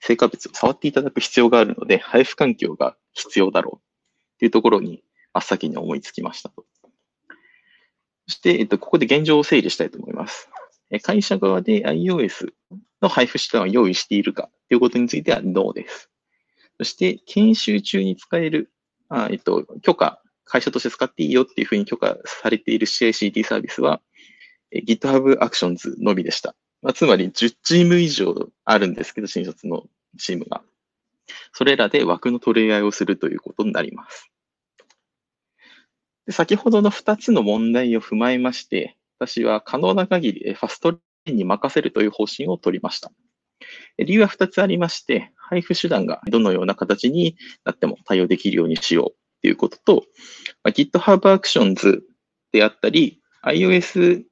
成果物を触っていただく必要があるので、配布環境が必要だろうというところに真っ先に思いつきましたと。そして、えっと、ここで現状を整理したいと思います。会社側で iOS の配布手段を用意しているかということについては ノー です。そして、研修中に使える、あ、えっと、許可、会社として使っていいよっていうふうに許可されている シーアイシーディー サービスは GitHub Actions のみでした。つまりじゅうチーム以上あるんですけど、新卒のチームが。それらで枠の取り合いをするということになります。で、先ほどのふたつの問題を踏まえまして、私は可能な限りFirestoreに任せるという方針を取りました。理由はふたつありまして、配布手段がどのような形になっても対応できるようにしようということと、GitHub Actions であったり、iOS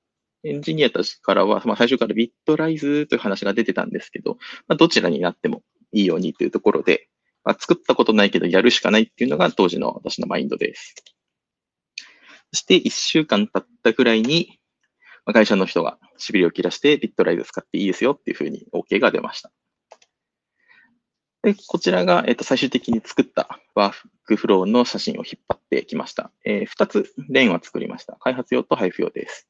エンジニアたちからは、まあ、最初から Bitrise という話が出てたんですけど、まあ、どちらになってもいいようにというところで、まあ、作ったことないけどやるしかないっていうのが当時の私のマインドです。そしていっしゅうかん経ったくらいに、会社の人がしびれを切らしてBitrise使っていいですよっていうふうに OK が出ました。で、こちらが、えっと、最終的に作ったワークフローの写真を引っ張ってきました。えー、ふたつレーンは作りました。開発用と配布用です。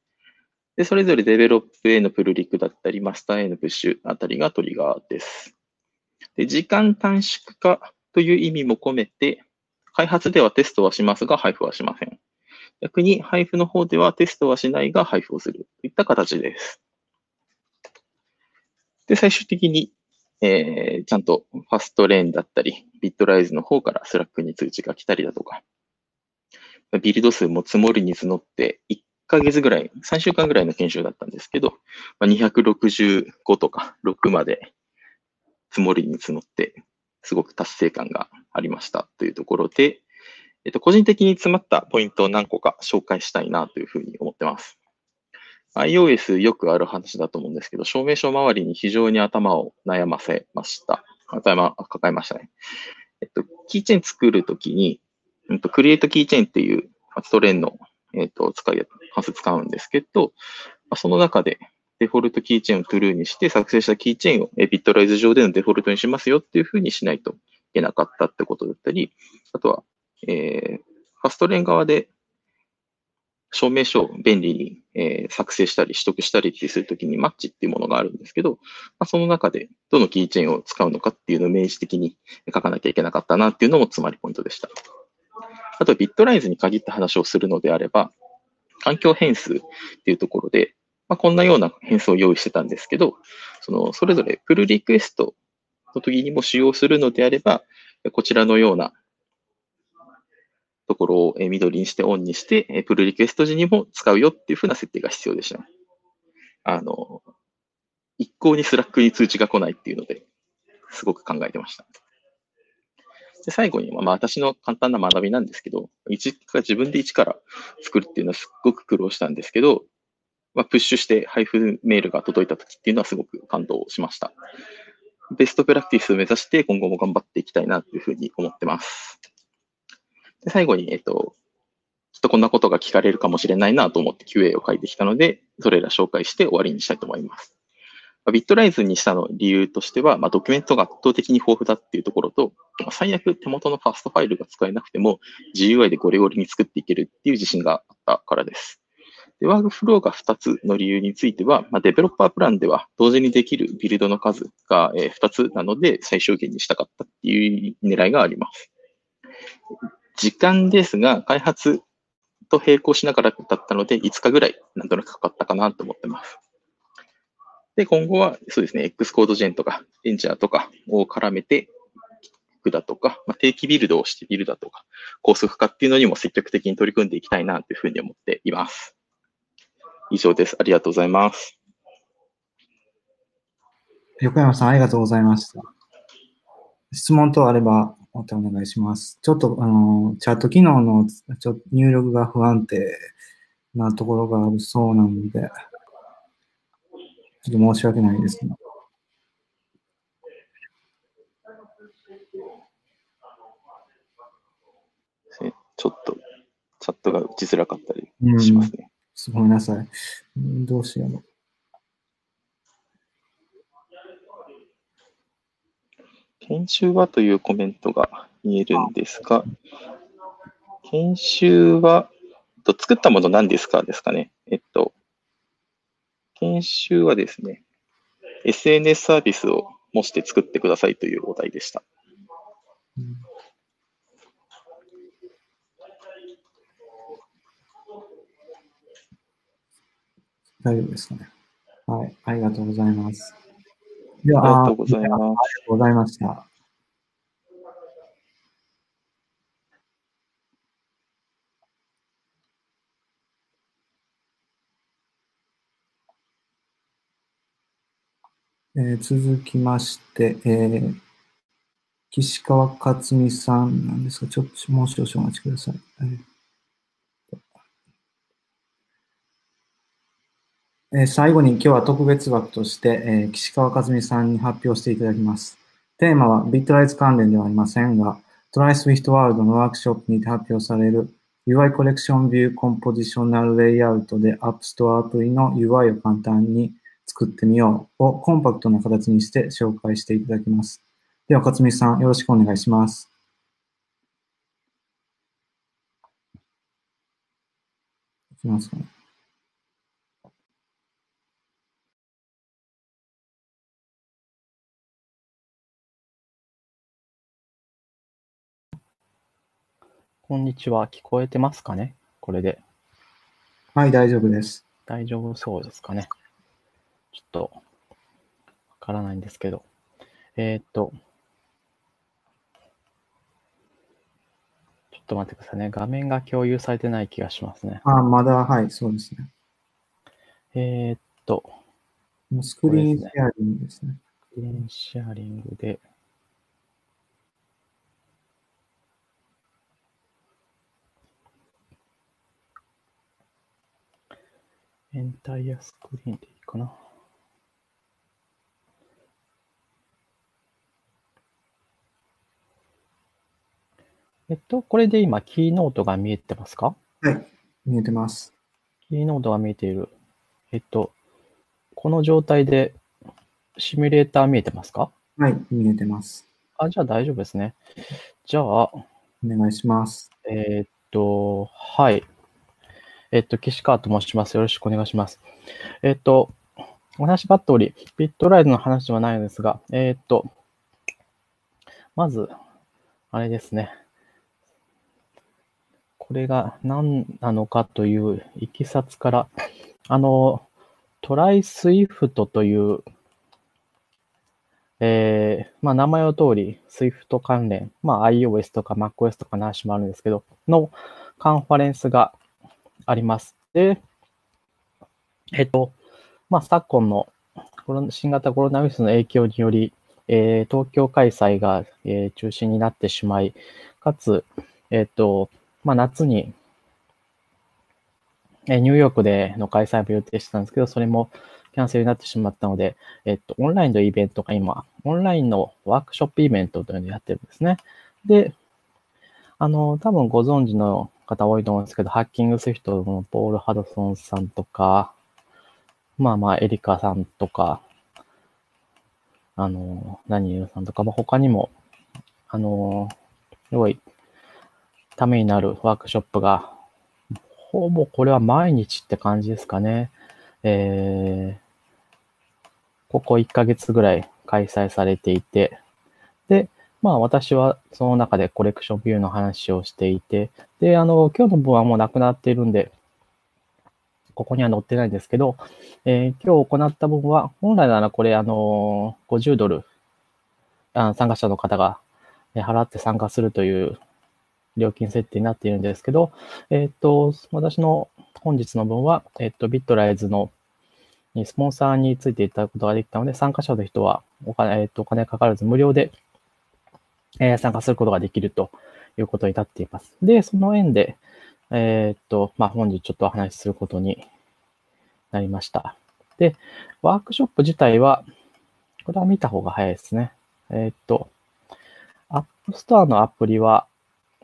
で、それぞれデベロップへのプルリクだったり、マスターへのプッシュあたりがトリガーです。で、時間短縮化という意味も込めて、開発ではテストはしますが、配布はしません。逆に配布の方ではテストはしないが配布をするといった形です。で、最終的に、えー、ちゃんとファストレーンだったり、Bitriseの方から Slack に通知が来たりだとか、ビルド数も積もりに募っていっかげつぐらい、さんしゅうかんぐらいの研修だったんですけど、にひゃくろくじゅうごとかろくまで積もりに募って、すごく達成感がありましたというところで、えっと、個人的に詰まったポイントを何個か紹介したいなというふうに思ってます。iOS よくある話だと思うんですけど、証明書周りに非常に頭を悩ませました。頭を抱えましたね。えっと、キーチェーン作るときに、えっと、クリエイトキーチェーンっていうファストレーンの、えっと、使い、関数使うんですけど、その中でデフォルトキーチェーンを True にして作成したキーチェーンを Bitrise 上でのデフォルトにしますよっていうふうにしないといけなかったってことだったり、あとは、えー、ファストレーン側で証明書を便利に、えー、作成したり取得したりってするときにマッチっていうものがあるんですけど、まあ、その中でどのキーチェーンを使うのかっていうのを明示的に書かなきゃいけなかったなっていうのも詰まりポイントでした。あと、Bitriseに限った話をするのであれば、環境変数っていうところで、まあ、こんなような変数を用意してたんですけど、そのそれぞれプルリクエストの時にも使用するのであれば、こちらのようなところを緑にしてオンにして、プルリクエスト時にも使うよっていうふうな設定が必要でした。あの、一向にスラックに通知が来ないっていうので、すごく考えてました。で、最後に、まあ私の簡単な学びなんですけど、自分で一から作るっていうのはすっごく苦労したんですけど、まあ、プッシュして配布メールが届いたときっていうのはすごく感動しました。ベストプラクティスを目指して今後も頑張っていきたいなというふうに思ってます。で、最後に、えっと、きっとこんなことが聞かれるかもしれないなと思って キューエー を書いてきたので、それら紹介して終わりにしたいと思います。Bitriseにしたの理由としては、まあ、ドキュメントが圧倒的に豊富だっていうところと、最悪手元のファーストファイルが使えなくても ジーユーアイ でゴリゴリに作っていけるっていう自信があったからです。で、ワークフローがふたつの理由については、まあ、デベロッパープランでは同時にできるビルドの数がふたつなので最小限にしたかったっていう狙いがあります。時間ですが、開発と並行しながらだったので、いつかぐらいなんとなくかかったかなと思ってます。で、今後はそうですね、Xcode ジェンとか、エンジャーとかを絡めて、だとか、まあ、定期ビルドをしているだとか、高速化っていうのにも積極的に取り組んでいきたいなというふうに思っています。以上です。ありがとうございます。横山さん、ありがとうございました。質問等あれば、またお願いします。ちょっと、あの、チャット機能のちょ入力が不安定なところがあるそうなので、ちょっと申し訳ないですけど。ちょっと、チャットが打ちづらかったりしますね。ごめんなさい。どうしよう。研修はというコメントが見えるんですが、研修は、えっと、作ったもの何ですかですかね。えっと、研修はですね、エスエヌエス サービスを模して作ってくださいというお題でした。うん大丈夫ですかね。はい、ありがとうございます。では、ありがとうございます。ありがとうございました。えー、続きまして、えー、岸川克美さんなんですが、ちょっともう少々お待ちください。えー最後に今日は特別枠として、えー、岸川克美さんに発表していただきます。テーマは Bitrise 関連ではありませんが、Try Swift World のワークショップにて発表されるユーアイ コレクションビューコンポジショナルレイアウトで App Store アプリの ユーアイ を簡単に作ってみようをコンパクトな形にして紹介していただきます。では、勝見さん、よろしくお願いします。いきますかね。こんにちは。聞こえてますかね？これで。はい、大丈夫です。大丈夫そうですかね。ちょっと、わからないんですけど。えー、っと、ちょっと待ってくださいね。画面が共有されてない気がしますね。あ、まだ、はい、そうですね。えー、っと、もうスクリーンシェアリングですね。スクリーンシェアリングで。エンタイアスクリーンでいいかな。えっと、これで今、キーノートが見えてますか？はい、見えてます。キーノートが見えている。えっと、この状態でシミュレーター見えてますか？はい、見えてます。あ、じゃあ大丈夫ですね。じゃあ、お願いします。えっと、はい。えっと、岸川と申します。よろしくお願いします。えっと、お話があった通り、Bitriseの話ではないのですが、えっと、まず、あれですね。これが何なのかといういきさつから、あの、Try Swift という、えー、まあ、名前の通り、Swift 関連、まあ、iOS とか macOS とかの話もあるんですけど、のカンファレンスが、あります。で、えっと、まあ、昨今の新型コロナウイルスの影響により、えー、東京開催が、えー、中止になってしまい、かつ、えっと、まあ、夏に、えー、ニューヨークでの開催も予定してたんですけど、それもキャンセルになってしまったので、えっと、オンラインのイベントが今、オンラインのワークショップイベントというのをやってるんですね。で、あの、多分ご存知の方多いと思うんですけど、ハッキングスイフトのポール・ハドソンさんとか、まあまあ、エリカさんとか、あの、ダニエルさんとか、まあ、他にも、あの、すごい、ためになるワークショップが、ほぼこれは毎日って感じですかね。えー、ここいっかげつぐらい開催されていて、で、まあ私はその中でコレクションビューの話をしていて、で、あの、今日の分はもうなくなっているんで、ここには載ってないんですけど、えー、今日行った分は、本来ならこれ、あの、ごじゅうドル、あ参加者の方が払って参加するという料金設定になっているんですけど、えっと、私の本日の分は、えっと、Bitriseのスポンサーについていただくことができたので、参加者の人はお金、えっと、お金かからず無料で、えー、参加することができるということになっています。で、その縁で、えー、っと、まあ、本日ちょっとお話しすることになりました。で、ワークショップ自体は、これは見た方が早いですね。えー、っと、App Store のアプリは、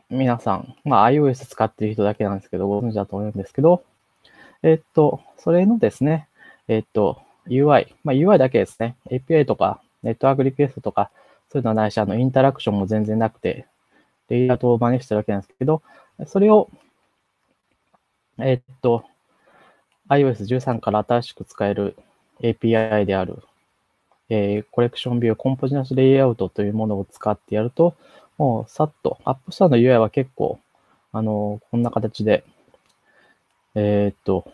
皆さん、まあ、iOS 使っている人だけなんですけど、ご存知だと思うんですけど、えー、っと、それのですね、えー、っと、ユーアイ、まあ、ユーアイ だけですね、エーピーアイ とか、ネットワークリクエストとか、そういうのはないし、あの、インタラクションも全然なくて、レイアウトを真似してるわけなんですけど、それを、えっと、アイオーエスじゅうさん から新しく使える エーピーアイ である、えー、コレクションビューコンポジショナルレイアウトというものを使ってやると、もうさっと、App Store の ユーアイ は結構、あの、こんな形で、えー、っと、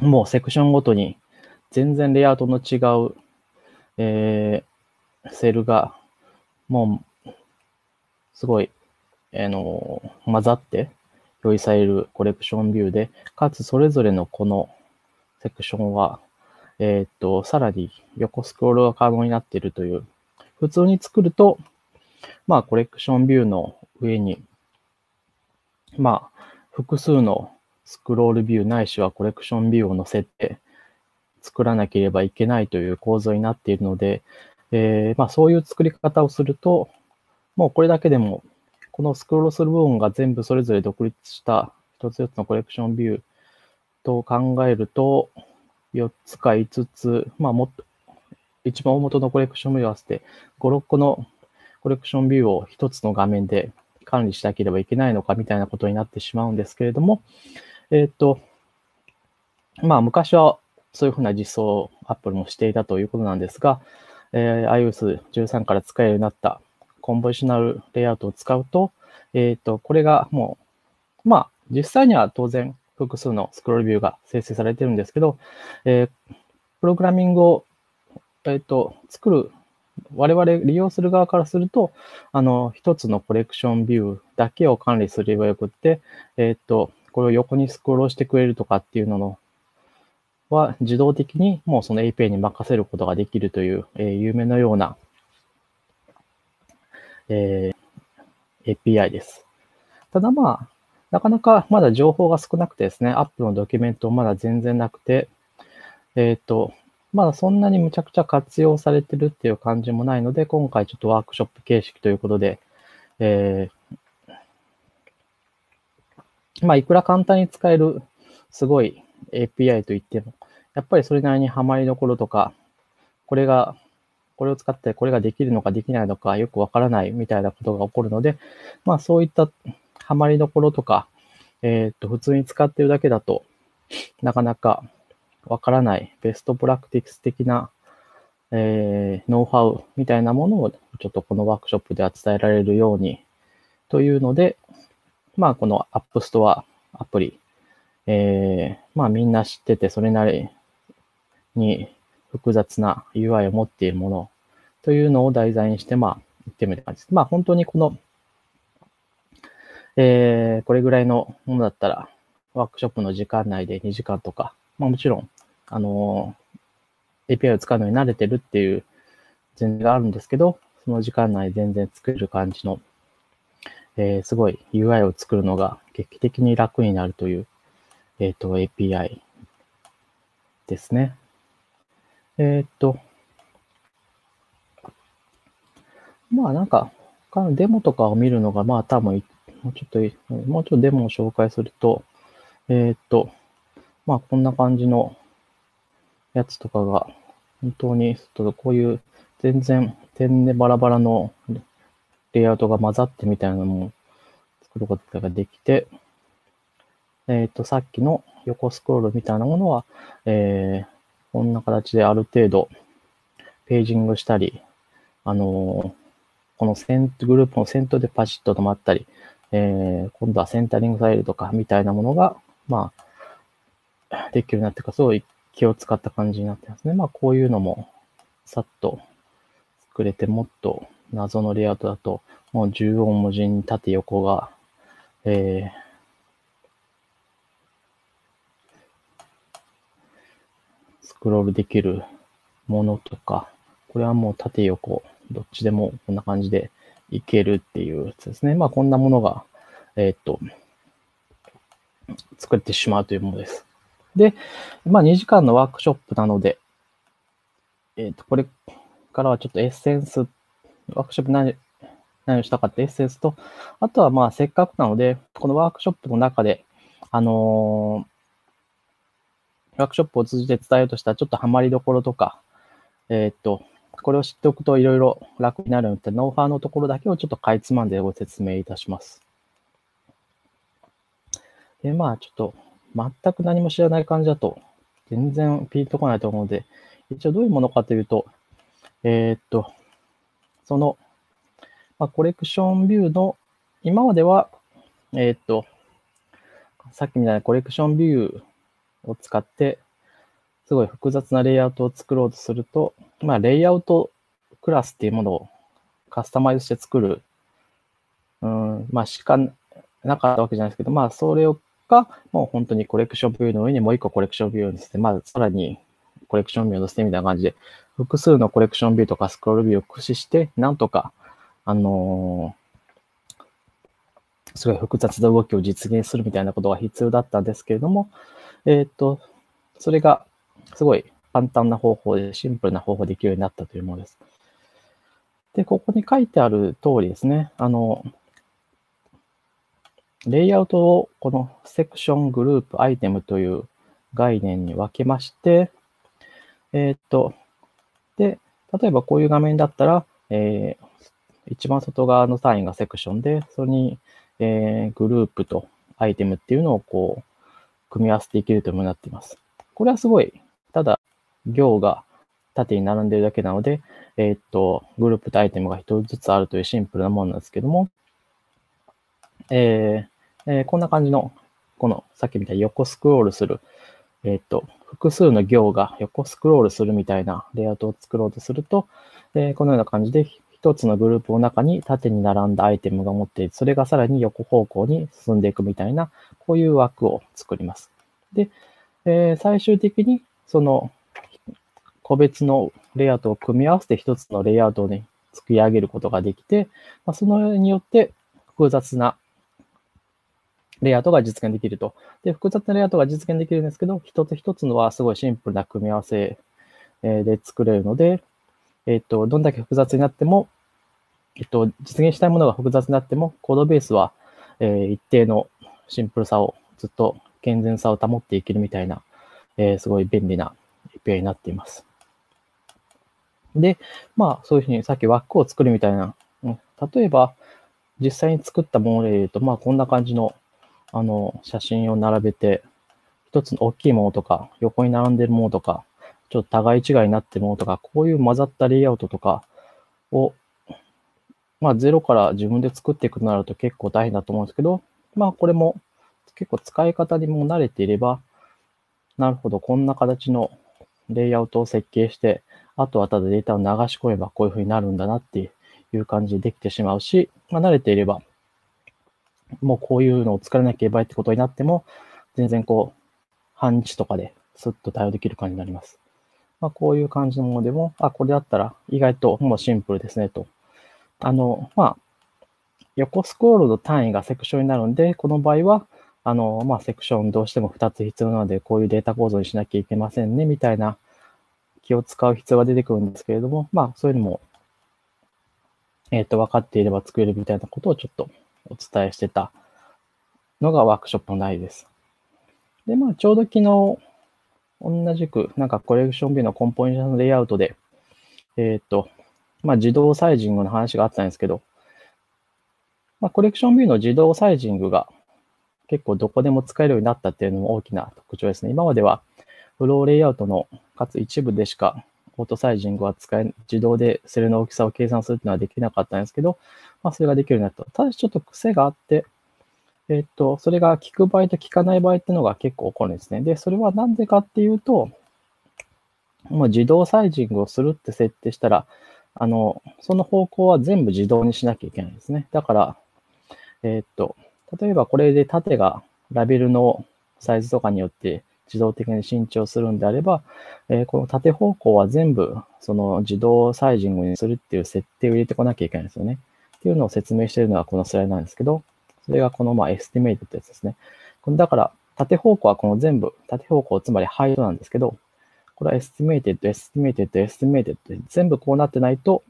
もうセクションごとに全然レイアウトの違う、えーセルが、もう、すごい、あの、混ざって、用意されるコレクションビューで、かつそれぞれのこのセクションは、えっと、さらに横スクロールが可能になっているという、普通に作ると、まあ、コレクションビューの上に、まあ、複数のスクロールビューないしはコレクションビューを載せて作らなければいけないという構造になっているので、えーまあ、そういう作り方をすると、もうこれだけでもこのスクロールする部分が全部それぞれ独立した一つ一つのコレクションビューと考えると、よっつかいつつ、まあもっと、一番大元のコレクションビューを合わせてご、ろっこのコレクションビューを一つの画面で管理しなければいけないのかみたいなことになってしまうんですけれども、えっと、まあ昔はそういうふうな実装を Apple もしていたということなんですが、えー、アイオーエスじゅうさん から使えるようになったコンボイショナルレイアウトを使うと、えっと、これがもう、まあ実際には当然複数のスクロールビューが生成されてるんですけど、えー、プログラミングをえっと、作る、我々利用する側からすると、あの、一つのコレクションビューだけを管理すればよくって、えっと、これを横にスクロールしてくれるとかっていうのは、自動的にもうその エーピーアイ に任せることができるという、えー、夢のような、えー、エーピーアイ です。ただまあ、なかなかまだ情報が少なくてですね、Apple のドキュメントまだ全然なくて、えっと、まあそんなにむちゃくちゃ活用されてるっていう感じもないので、今回ちょっとワークショップ形式ということで、えー、まあいくら簡単に使えるすごい エーピーアイ といっても、やっぱりそれなりにハマりどころとか、これが、これを使ってこれができるのかできないのかよくわからないみたいなことが起こるので、まあそういったハマりどころとか、えーっと普通に使ってるだけだとなかなかわからないベストプラクティクス的な、えー、ノウハウみたいなものをちょっとこのワークショップでは伝えられるようにというので、まあこの App Store アプリ、えー、まあみんな知っててそれなりに複雑な ユーアイ を持っているものというのを題材にして、まあ言ってみる感じです。まあ本当にこの、えー、これぐらいのものだったらワークショップの時間内でにじかんとか、まあ、もちろん、あのー、エーピーアイ を使うのに慣れてるっていう前提があるんですけど、その時間内全然作れる感じの、えー、すごい ユーアイ を作るのが劇的に楽になるという、えー、と エーピーアイ ですね。えっと、まあなんか、他のデモとかを見るのが、まあ多分、もうちょっと、もうちょっとデモを紹介すると、えっと、まあこんな感じのやつとかが、本当にこういう全然点でバラバラのレイアウトが混ざってみたいなのも作ることができて、えっと、さっきの横スクロールみたいなものは、えー、こんな形である程度ページングしたり、あのー、このセントグループの先頭でパシッと止まったり、えー、今度はセンタリングされるとかみたいなものが、まあ、できるようになってか、すごい気を使った感じになってますね。まあ、こういうのもさっと作れて、もっと謎のレイアウトだと、もう縦横無尽に縦横が、えー、スクロールできるものとか、これはもう縦横、どっちでもこんな感じでいけるっていうやつですね。まあ、こんなものが、えーっと、作ってしまうというものです。で、まあにじかんのワークショップなので、えっと、これからはちょっとエッセンス、ワークショップ何、何をしたかってエッセンスと、あとはまあせっかくなので、このワークショップの中で、あのー、ワークショップを通じて伝えようとしたちょっとハマりどころとか、えっと、これを知っておくといろいろ楽になるのってノウハウのところだけをちょっとかいつまんでご説明いたします。で、まあちょっと、全く何も知らない感じだと、全然ピンとこないと思うので、一応どういうものかというと、えー、っと、その、まあ、コレクションビューの、今までは、えー、っと、さっきみたいなコレクションビューを使って、すごい複雑なレイアウトを作ろうとすると、まあ、レイアウトクラスっていうものをカスタマイズして作る、うん、まあ、しかなかったわけじゃないですけど、まあ、それをがもう本当にコレクションビューの上にもう一個コレクションビューを載せて、まあ、さらにコレクションビューを載せてみたいな感じで、複数のコレクションビューとかスクロールビューを駆使して、なんとか、あのー、すごい複雑な動きを実現するみたいなことが必要だったんですけれども、えっと、それがすごい簡単な方法で、シンプルな方法でできるようになったというものです。で、ここに書いてある通りですね、あの、レイアウトをこのセクション、グループ、アイテムという概念に分けまして、えっと、で、例えばこういう画面だったら、えー、一番外側の単位がセクションで、それに、えー、グループとアイテムっていうのをこう、組み合わせていけるというものになっています。これはすごい、ただ行が縦に並んでいるだけなので、えー、っと、グループとアイテムがひとつずつあるというシンプルなものなんですけども、えーえー、こんな感じの、このさっきみたいに横スクロールする、えー、っと、複数の行が横スクロールするみたいなレイアウトを作ろうとすると、えー、このような感じでひとつのグループの中に縦に並んだアイテムが持っている、それがさらに横方向に進んでいくみたいな、こういう枠を作ります。で、えー、最終的にその個別のレイアウトを組み合わせて一つのレイアウトに作り上げることができて、まあ、そのによって複雑なレイアウトが実現できると。で、複雑なレイアウトが実現できるんですけど、一つ一つのはすごいシンプルな組み合わせで作れるので、えっと、どんだけ複雑になっても、えっと、実現したいものが複雑になっても、コードベースは一定のシンプルさをずっと健全さを保っていけるみたいな、えー、すごい便利な エーピーアイ になっています。で、まあ、そういうふうにさっき枠を作るみたいな、うん、例えば、実際に作ったもので言うと、まあ、こんな感じの、あの、写真を並べて、一つの大きいものとか、横に並んでるものとか、ちょっと互い違いになってるものとか、こういう混ざったレイアウトとかを、まあ、ゼロから自分で作っていくとなると結構大変だと思うんですけど、まあ、これも結構使い方にも慣れていれば、なるほど、こんな形のレイアウトを設計して、あとはただデータを流し込めばこういうふうになるんだなっていう感じでできてしまうし、まあ、慣れていれば、もうこういうのを作らなければってことになっても、全然こう、半日とかですっと対応できる感じになります。まあ、こういう感じのものでも、あ、これだったら意外ともうシンプルですねと。あの、まあ、横スクロールの単位がセクションになるんで、この場合は、あの、まあ、セクションどうしてもふたつ必要なので、こういうデータ構造にしなきゃいけませんね、みたいな気を使う必要が出てくるんですけれども、まあ、そういうのも、えっと、分かっていれば作れるみたいなことをちょっとお伝えしてたのがワークショップの内容です。で、まあ、ちょうど昨日、同じく、なんかコレクションビューのコンポーネントのレイアウトで、えっと、まあ、自動サイジングの話があったんですけど、まあ、コレクションビューの自動サイジングが、結構どこでも使えるようになったっていうのも大きな特徴ですね。今まではフローレイアウトのかつ一部でしかオートサイジングは使え、自動でセルの大きさを計算するっていうのはできなかったんですけど、まあ、それができるようになった。ただしちょっと癖があって、えっと、それが効く場合と効かない場合っていうのが結構起こるんですね。で、それはなんでかっていうと、もう自動サイジングをするって設定したら、あの、その方向は全部自動にしなきゃいけないんですね。だから、えっと、例えばこれで縦がラベルのサイズとかによって自動的に伸長するんであれば、えー、この縦方向は全部その自動サイジングにするっていう設定を入れてこなきゃいけないんですよね。っていうのを説明しているのがこのスライドなんですけど、それがこのまあエスティメイトってやつですね。だから縦方向はこの全部、縦方向つまりハイドなんですけど、これはエスティメイテッド、エスティメイテッド、エスティメイテッドって全部こうなってないと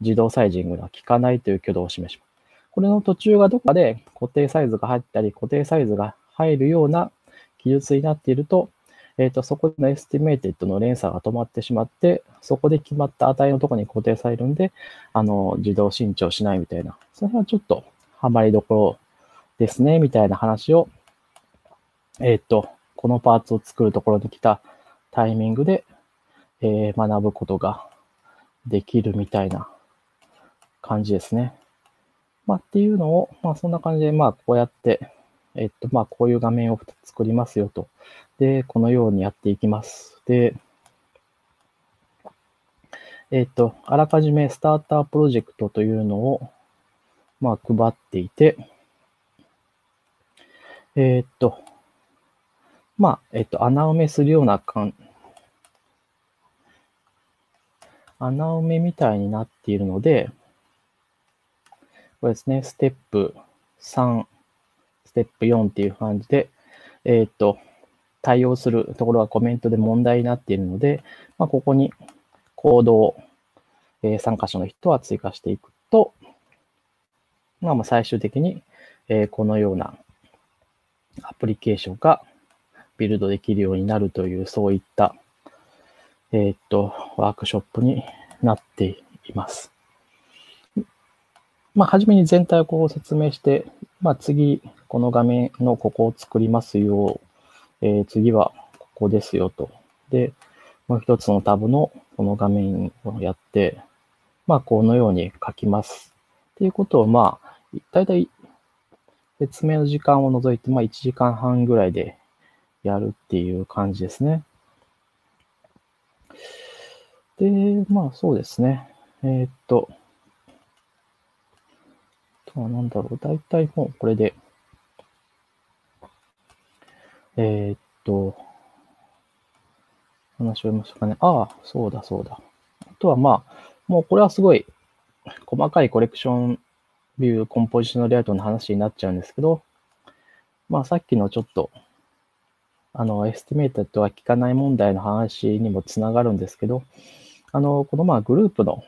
自動サイジングが効かないという挙動を示します。これの途中がどこかで固定サイズが入ったり、固定サイズが入るような記述になっていると、えっと、そこのエスティメイテッドの連鎖が止まってしまって、そこで決まった値のところに固定されるんで、あの、自動伸長しないみたいな、その辺はちょっとハマりどころですね、みたいな話を、えっと、このパーツを作るところに来たタイミングで、えー、学ぶことができるみたいな感じですね。まあ、っていうのを、まあ、そんな感じで、まあ、こうやって、えっと、まあ、こういう画面をふたつ作りますよと。で、このようにやっていきます。で、えっと、あらかじめスタータープロジェクトというのを、まあ、配っていて、えっと、まあ、えっと、穴埋めするような感、穴埋めみたいになっているので、これですね、ステップさん、ステップよんっていう感じで、えー、っと、対応するところがコメントで問題になっているので、まあ、ここにコードを、えー、参加者の人は追加していくと、まあ、まあ最終的に、えー、このようなアプリケーションがビルドできるようになるという、そういった、えーっと、ワークショップになっています。まあ、はじめに全体をこう説明して、まあ、次、この画面のここを作りますよ。えー、次はここですよと。で、もう一つのタブのこの画面をやって、まあ、このように書きます。っていうことを、まあ、大体説明の時間を除いて、まあ、いちじかんはんぐらいでやるっていう感じですね。で、まあ、そうですね。えー、っと、なんだろう、大体もうこれで、えー、っと、話し終えましたかね。ああ、そうだそうだ。あとはまあ、もうこれはすごい細かいコレクションビュー、コンポジションのレイアウトの話になっちゃうんですけど、まあさっきのちょっと、あの、エスティメーターとは効かない問題の話にもつながるんですけど、あの、このまあグループの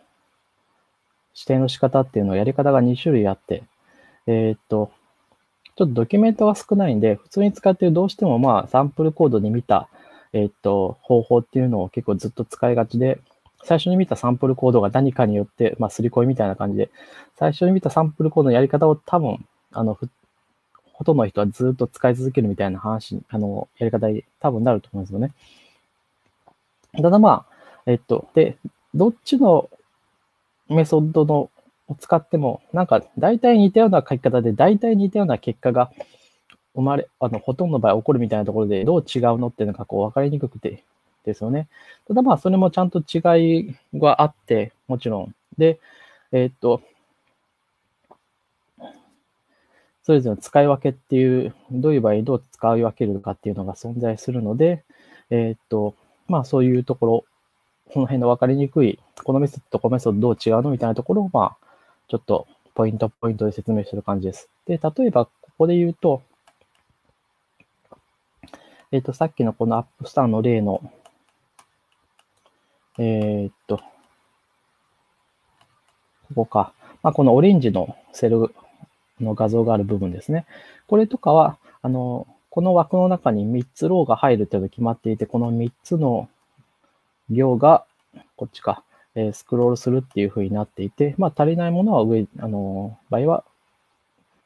指定の仕方っていうのはやり方がにしゅるいあって、えー、っと、ちょっとドキュメントが少ないんで、普通に使ってるどうしてもまあサンプルコードに見た、えー、っと、方法っていうのを結構ずっと使いがちで、最初に見たサンプルコードが何かによって、まあ、すり込みみたいな感じで、最初に見たサンプルコードのやり方を多分、あの、ほとんどの人はずっと使い続けるみたいな話、あの、やり方に多分なると思うんですよね。ただまあ、えっと、で、どっちのメソッドのを使っても、なんか大体似たような書き方で、大体似たような結果が生まれ、あの、ほとんどの場合起こるみたいなところで、どう違うのっていうのがこう分かりにくくて、ですよね。ただまあそれもちゃんと違いがあってもちろんで、えー、っとそれぞれの使い分けっていうどういう場合にどう使い分けるかっていうのが存在するので、えー、っとまあそういうところこの辺の分かりにくいこのメソッドとこのメソッドどう違うのみたいなところをまあちょっとポイントポイントで説明してる感じです。で例えばここで言うと、えー、っとさっきのこのApp Storeの例のえー、っと、ここか。まあ、このオレンジのセルの画像がある部分ですね。これとかは、あの、この枠の中にみっつローが入るというのが決まっていて、このみっつの行が、こっちか、えー、スクロールするっていう風になっていて、まあ、足りないものは上、あの、場合は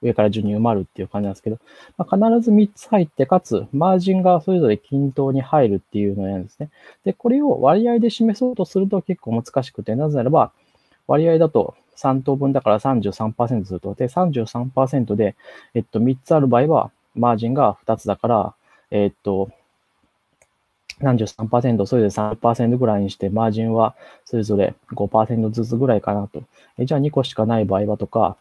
上から順に埋まるっていう感じなんですけど、まあ、必ずみっつ入って、かつ、マージンがそれぞれ均等に入るっていうのなんですね。で、これを割合で示そうとすると結構難しくて、なぜならば、割合だとさん等分だから さんじゅうさんパーセント すると、で、さんじゅうさんパーセント で、えっと、みっつある場合は、マージンがふたつだから、えっと、さんじゅうさんパーセント、それぞれ さんじゅっパーセント ぐらいにして、マージンはそれぞれ ごパーセント ずつぐらいかなと。えじゃあにこしかない場合はとか、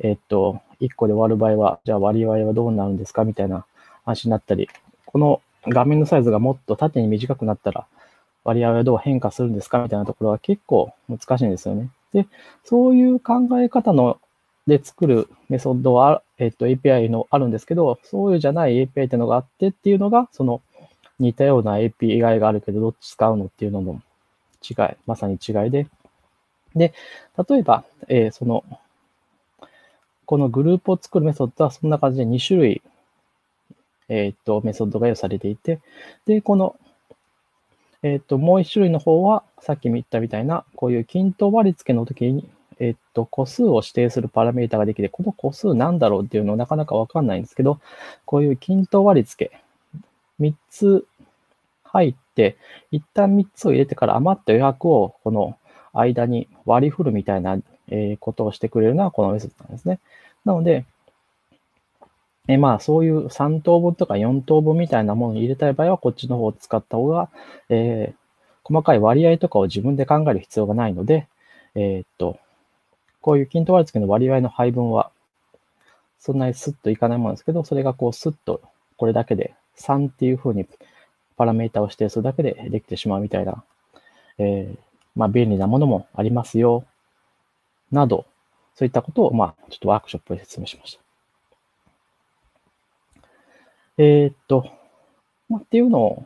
えっと、いっこで割る場合は、じゃあ割合はどうなるんですかみたいな話になったり、この画面のサイズがもっと縦に短くなったら、割合はどう変化するんですかみたいなところは結構難しいんですよね。で、そういう考え方ので作るメソッドは、えっと、エーピーアイ のあるんですけど、そういうじゃない エーピーアイ っていうのがあってっていうのが、その似たような エーピーアイ があるけど、どっち使うのっていうのの違い、まさに違いで。で、例えば、えー、その、このグループを作るメソッドはそんな感じでにしゅるい、えー、っとメソッドが用意されていて、で、この、えー、っともういっしゅるいの方はさっき見たみたいな、こういう均等割り付けの時に、えー、っと個数を指定するパラメータができて、この個数なんだろうっていうのをなかなかわかんないんですけど、こういう均等割り付け、みっつ入って、一旦みっつを入れてから余った余白をこの間に割り振るみたいな、えー、ことをしてくれるのはこのメソッドなんですね。なので、えー、まあそういうさん等分とかよん等分みたいなものを入れたい場合はこっちの方を使った方が、えー、細かい割合とかを自分で考える必要がないので、えー、っと、こういう均等割り付けの割合の配分はそんなにスッといかないものですけど、それがこうスッとこれだけでさんっていうふうにパラメータを指定するだけでできてしまうみたいな、えー、まあ便利なものもありますよ。など、そういったことを、まあ、ちょっとワークショップで説明しました。えー、っと、まあ、っていうのを、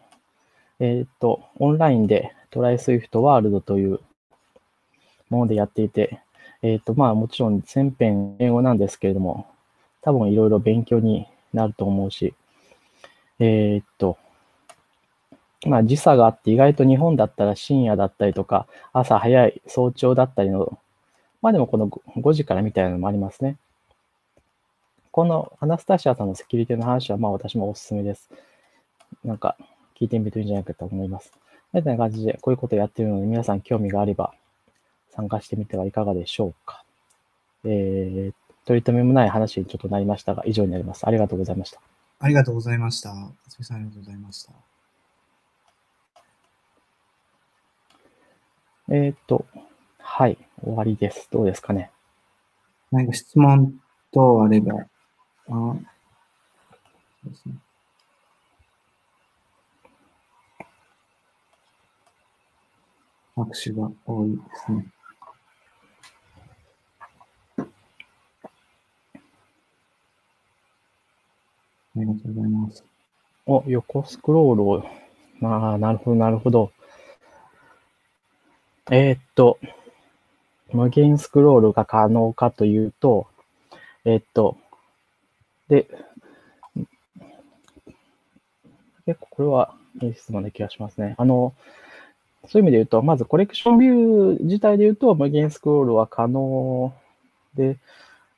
えー、っと、オンラインで Try Swift World というものでやっていて、えー、っと、まあ、もちろん全編英語なんですけれども、多分いろいろ勉強になると思うし、えー、っと、まあ時差があって、意外と日本だったら深夜だったりとか、朝早い早朝だったりの、まあでもこのごじからみたいなのもありますね。このアナスタシアさんのセキュリティの話は、まあ私もおすすめです。なんか聞いてみるといいんじゃないかと思います。みたいな感じで、こういうことをやっているので、皆さん興味があれば参加してみてはいかがでしょうか。えー、取り留めもない話にちょっとなりましたが、以上になります。ありがとうございました。ありがとうございました。厚見さん、ありがとうございました。えー、っと、はい、終わりです。どうですかね。何か質問とあれば、あ、そうですね。拍手が多いですね。ありがとうございます。お、横スクロールを。ああ、なるほど、なるほど。えー、っと、無限スクロールが可能かというと、えー、っと、で、結構これはいい質問な気がしますね。あの、そういう意味で言うと、まずコレクションビュー自体で言うと、無限スクロールは可能で、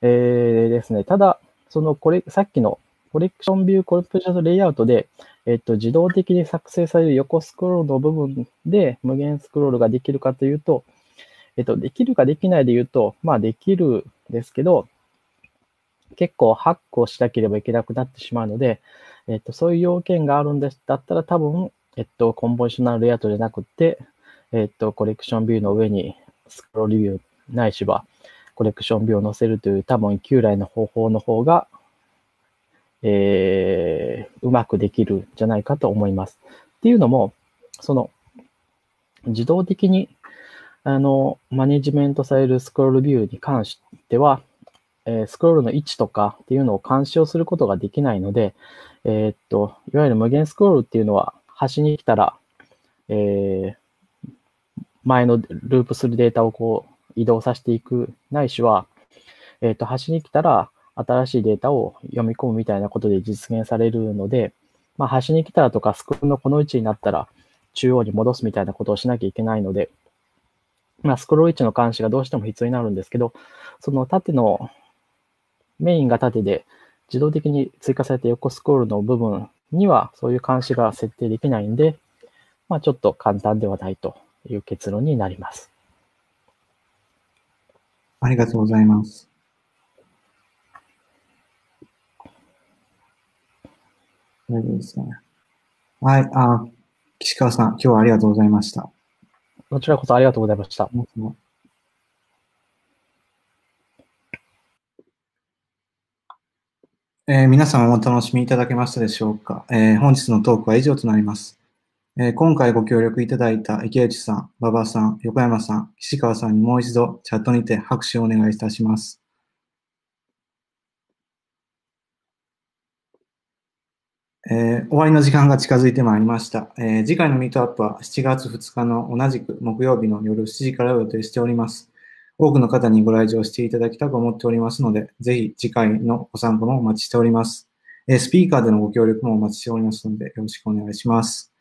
えー、ですね。ただ、そのこれ、さっきのコレクションビュー、コレクションレイアウトで、えっと、自動的に作成される横スクロールの部分で無限スクロールができるかというと、えっと、できるかできないで言うと、まあできるですけど、結構ハックをしなければいけなくなってしまうので、えっと、そういう要件があるんだったら多分、えっと、コンボイショナルレイアウトじゃなくて、えっと、コレクションビューの上にスクロールビューないしは、コレクションビューを載せるという多分旧来の方法の方が、えー、うまくできるんじゃないかと思います。っていうのも、その、自動的に、あの、マネジメントされるスクロールビューに関しては、えー、スクロールの位置とかっていうのを監視をすることができないので、えー、っと、いわゆる無限スクロールっていうのは、端に来たら、えー、前のループするデータをこう移動させていく、ないしは、えー、っと、端に来たら、新しいデータを読み込むみたいなことで実現されるので、まあ、端に来たらとか、スクロールのこの位置になったら、中央に戻すみたいなことをしなきゃいけないので、まあ、スクロール位置の監視がどうしても必要になるんですけど、その縦の、メインが縦で、自動的に追加された横スクロールの部分には、そういう監視が設定できないんで、まあ、ちょっと簡単ではないという結論になります。ありがとうございます。大丈夫ですね。はい、あ、岸川さん、今日はありがとうございました。こちらこそありがとうございました。えー、皆様お楽しみいただけましたでしょうか。えー、本日のトークは以上となります。えー、今回ご協力いただいた池内さん、馬場さん、横山さん、岸川さんにもう一度チャットにて拍手をお願いいたします。えー、終わりの時間が近づいてまいりました、えー。次回のミートアップはしちがつふつかの同じく木曜日の夜しちじからを予定しております。多くの方にご来場していただきたく思っておりますので、ぜひ次回のご参加もお待ちしております。えー、スピーカーでのご協力もお待ちしておりますので、よろしくお願いします。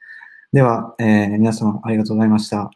では、えー、皆様ありがとうございました。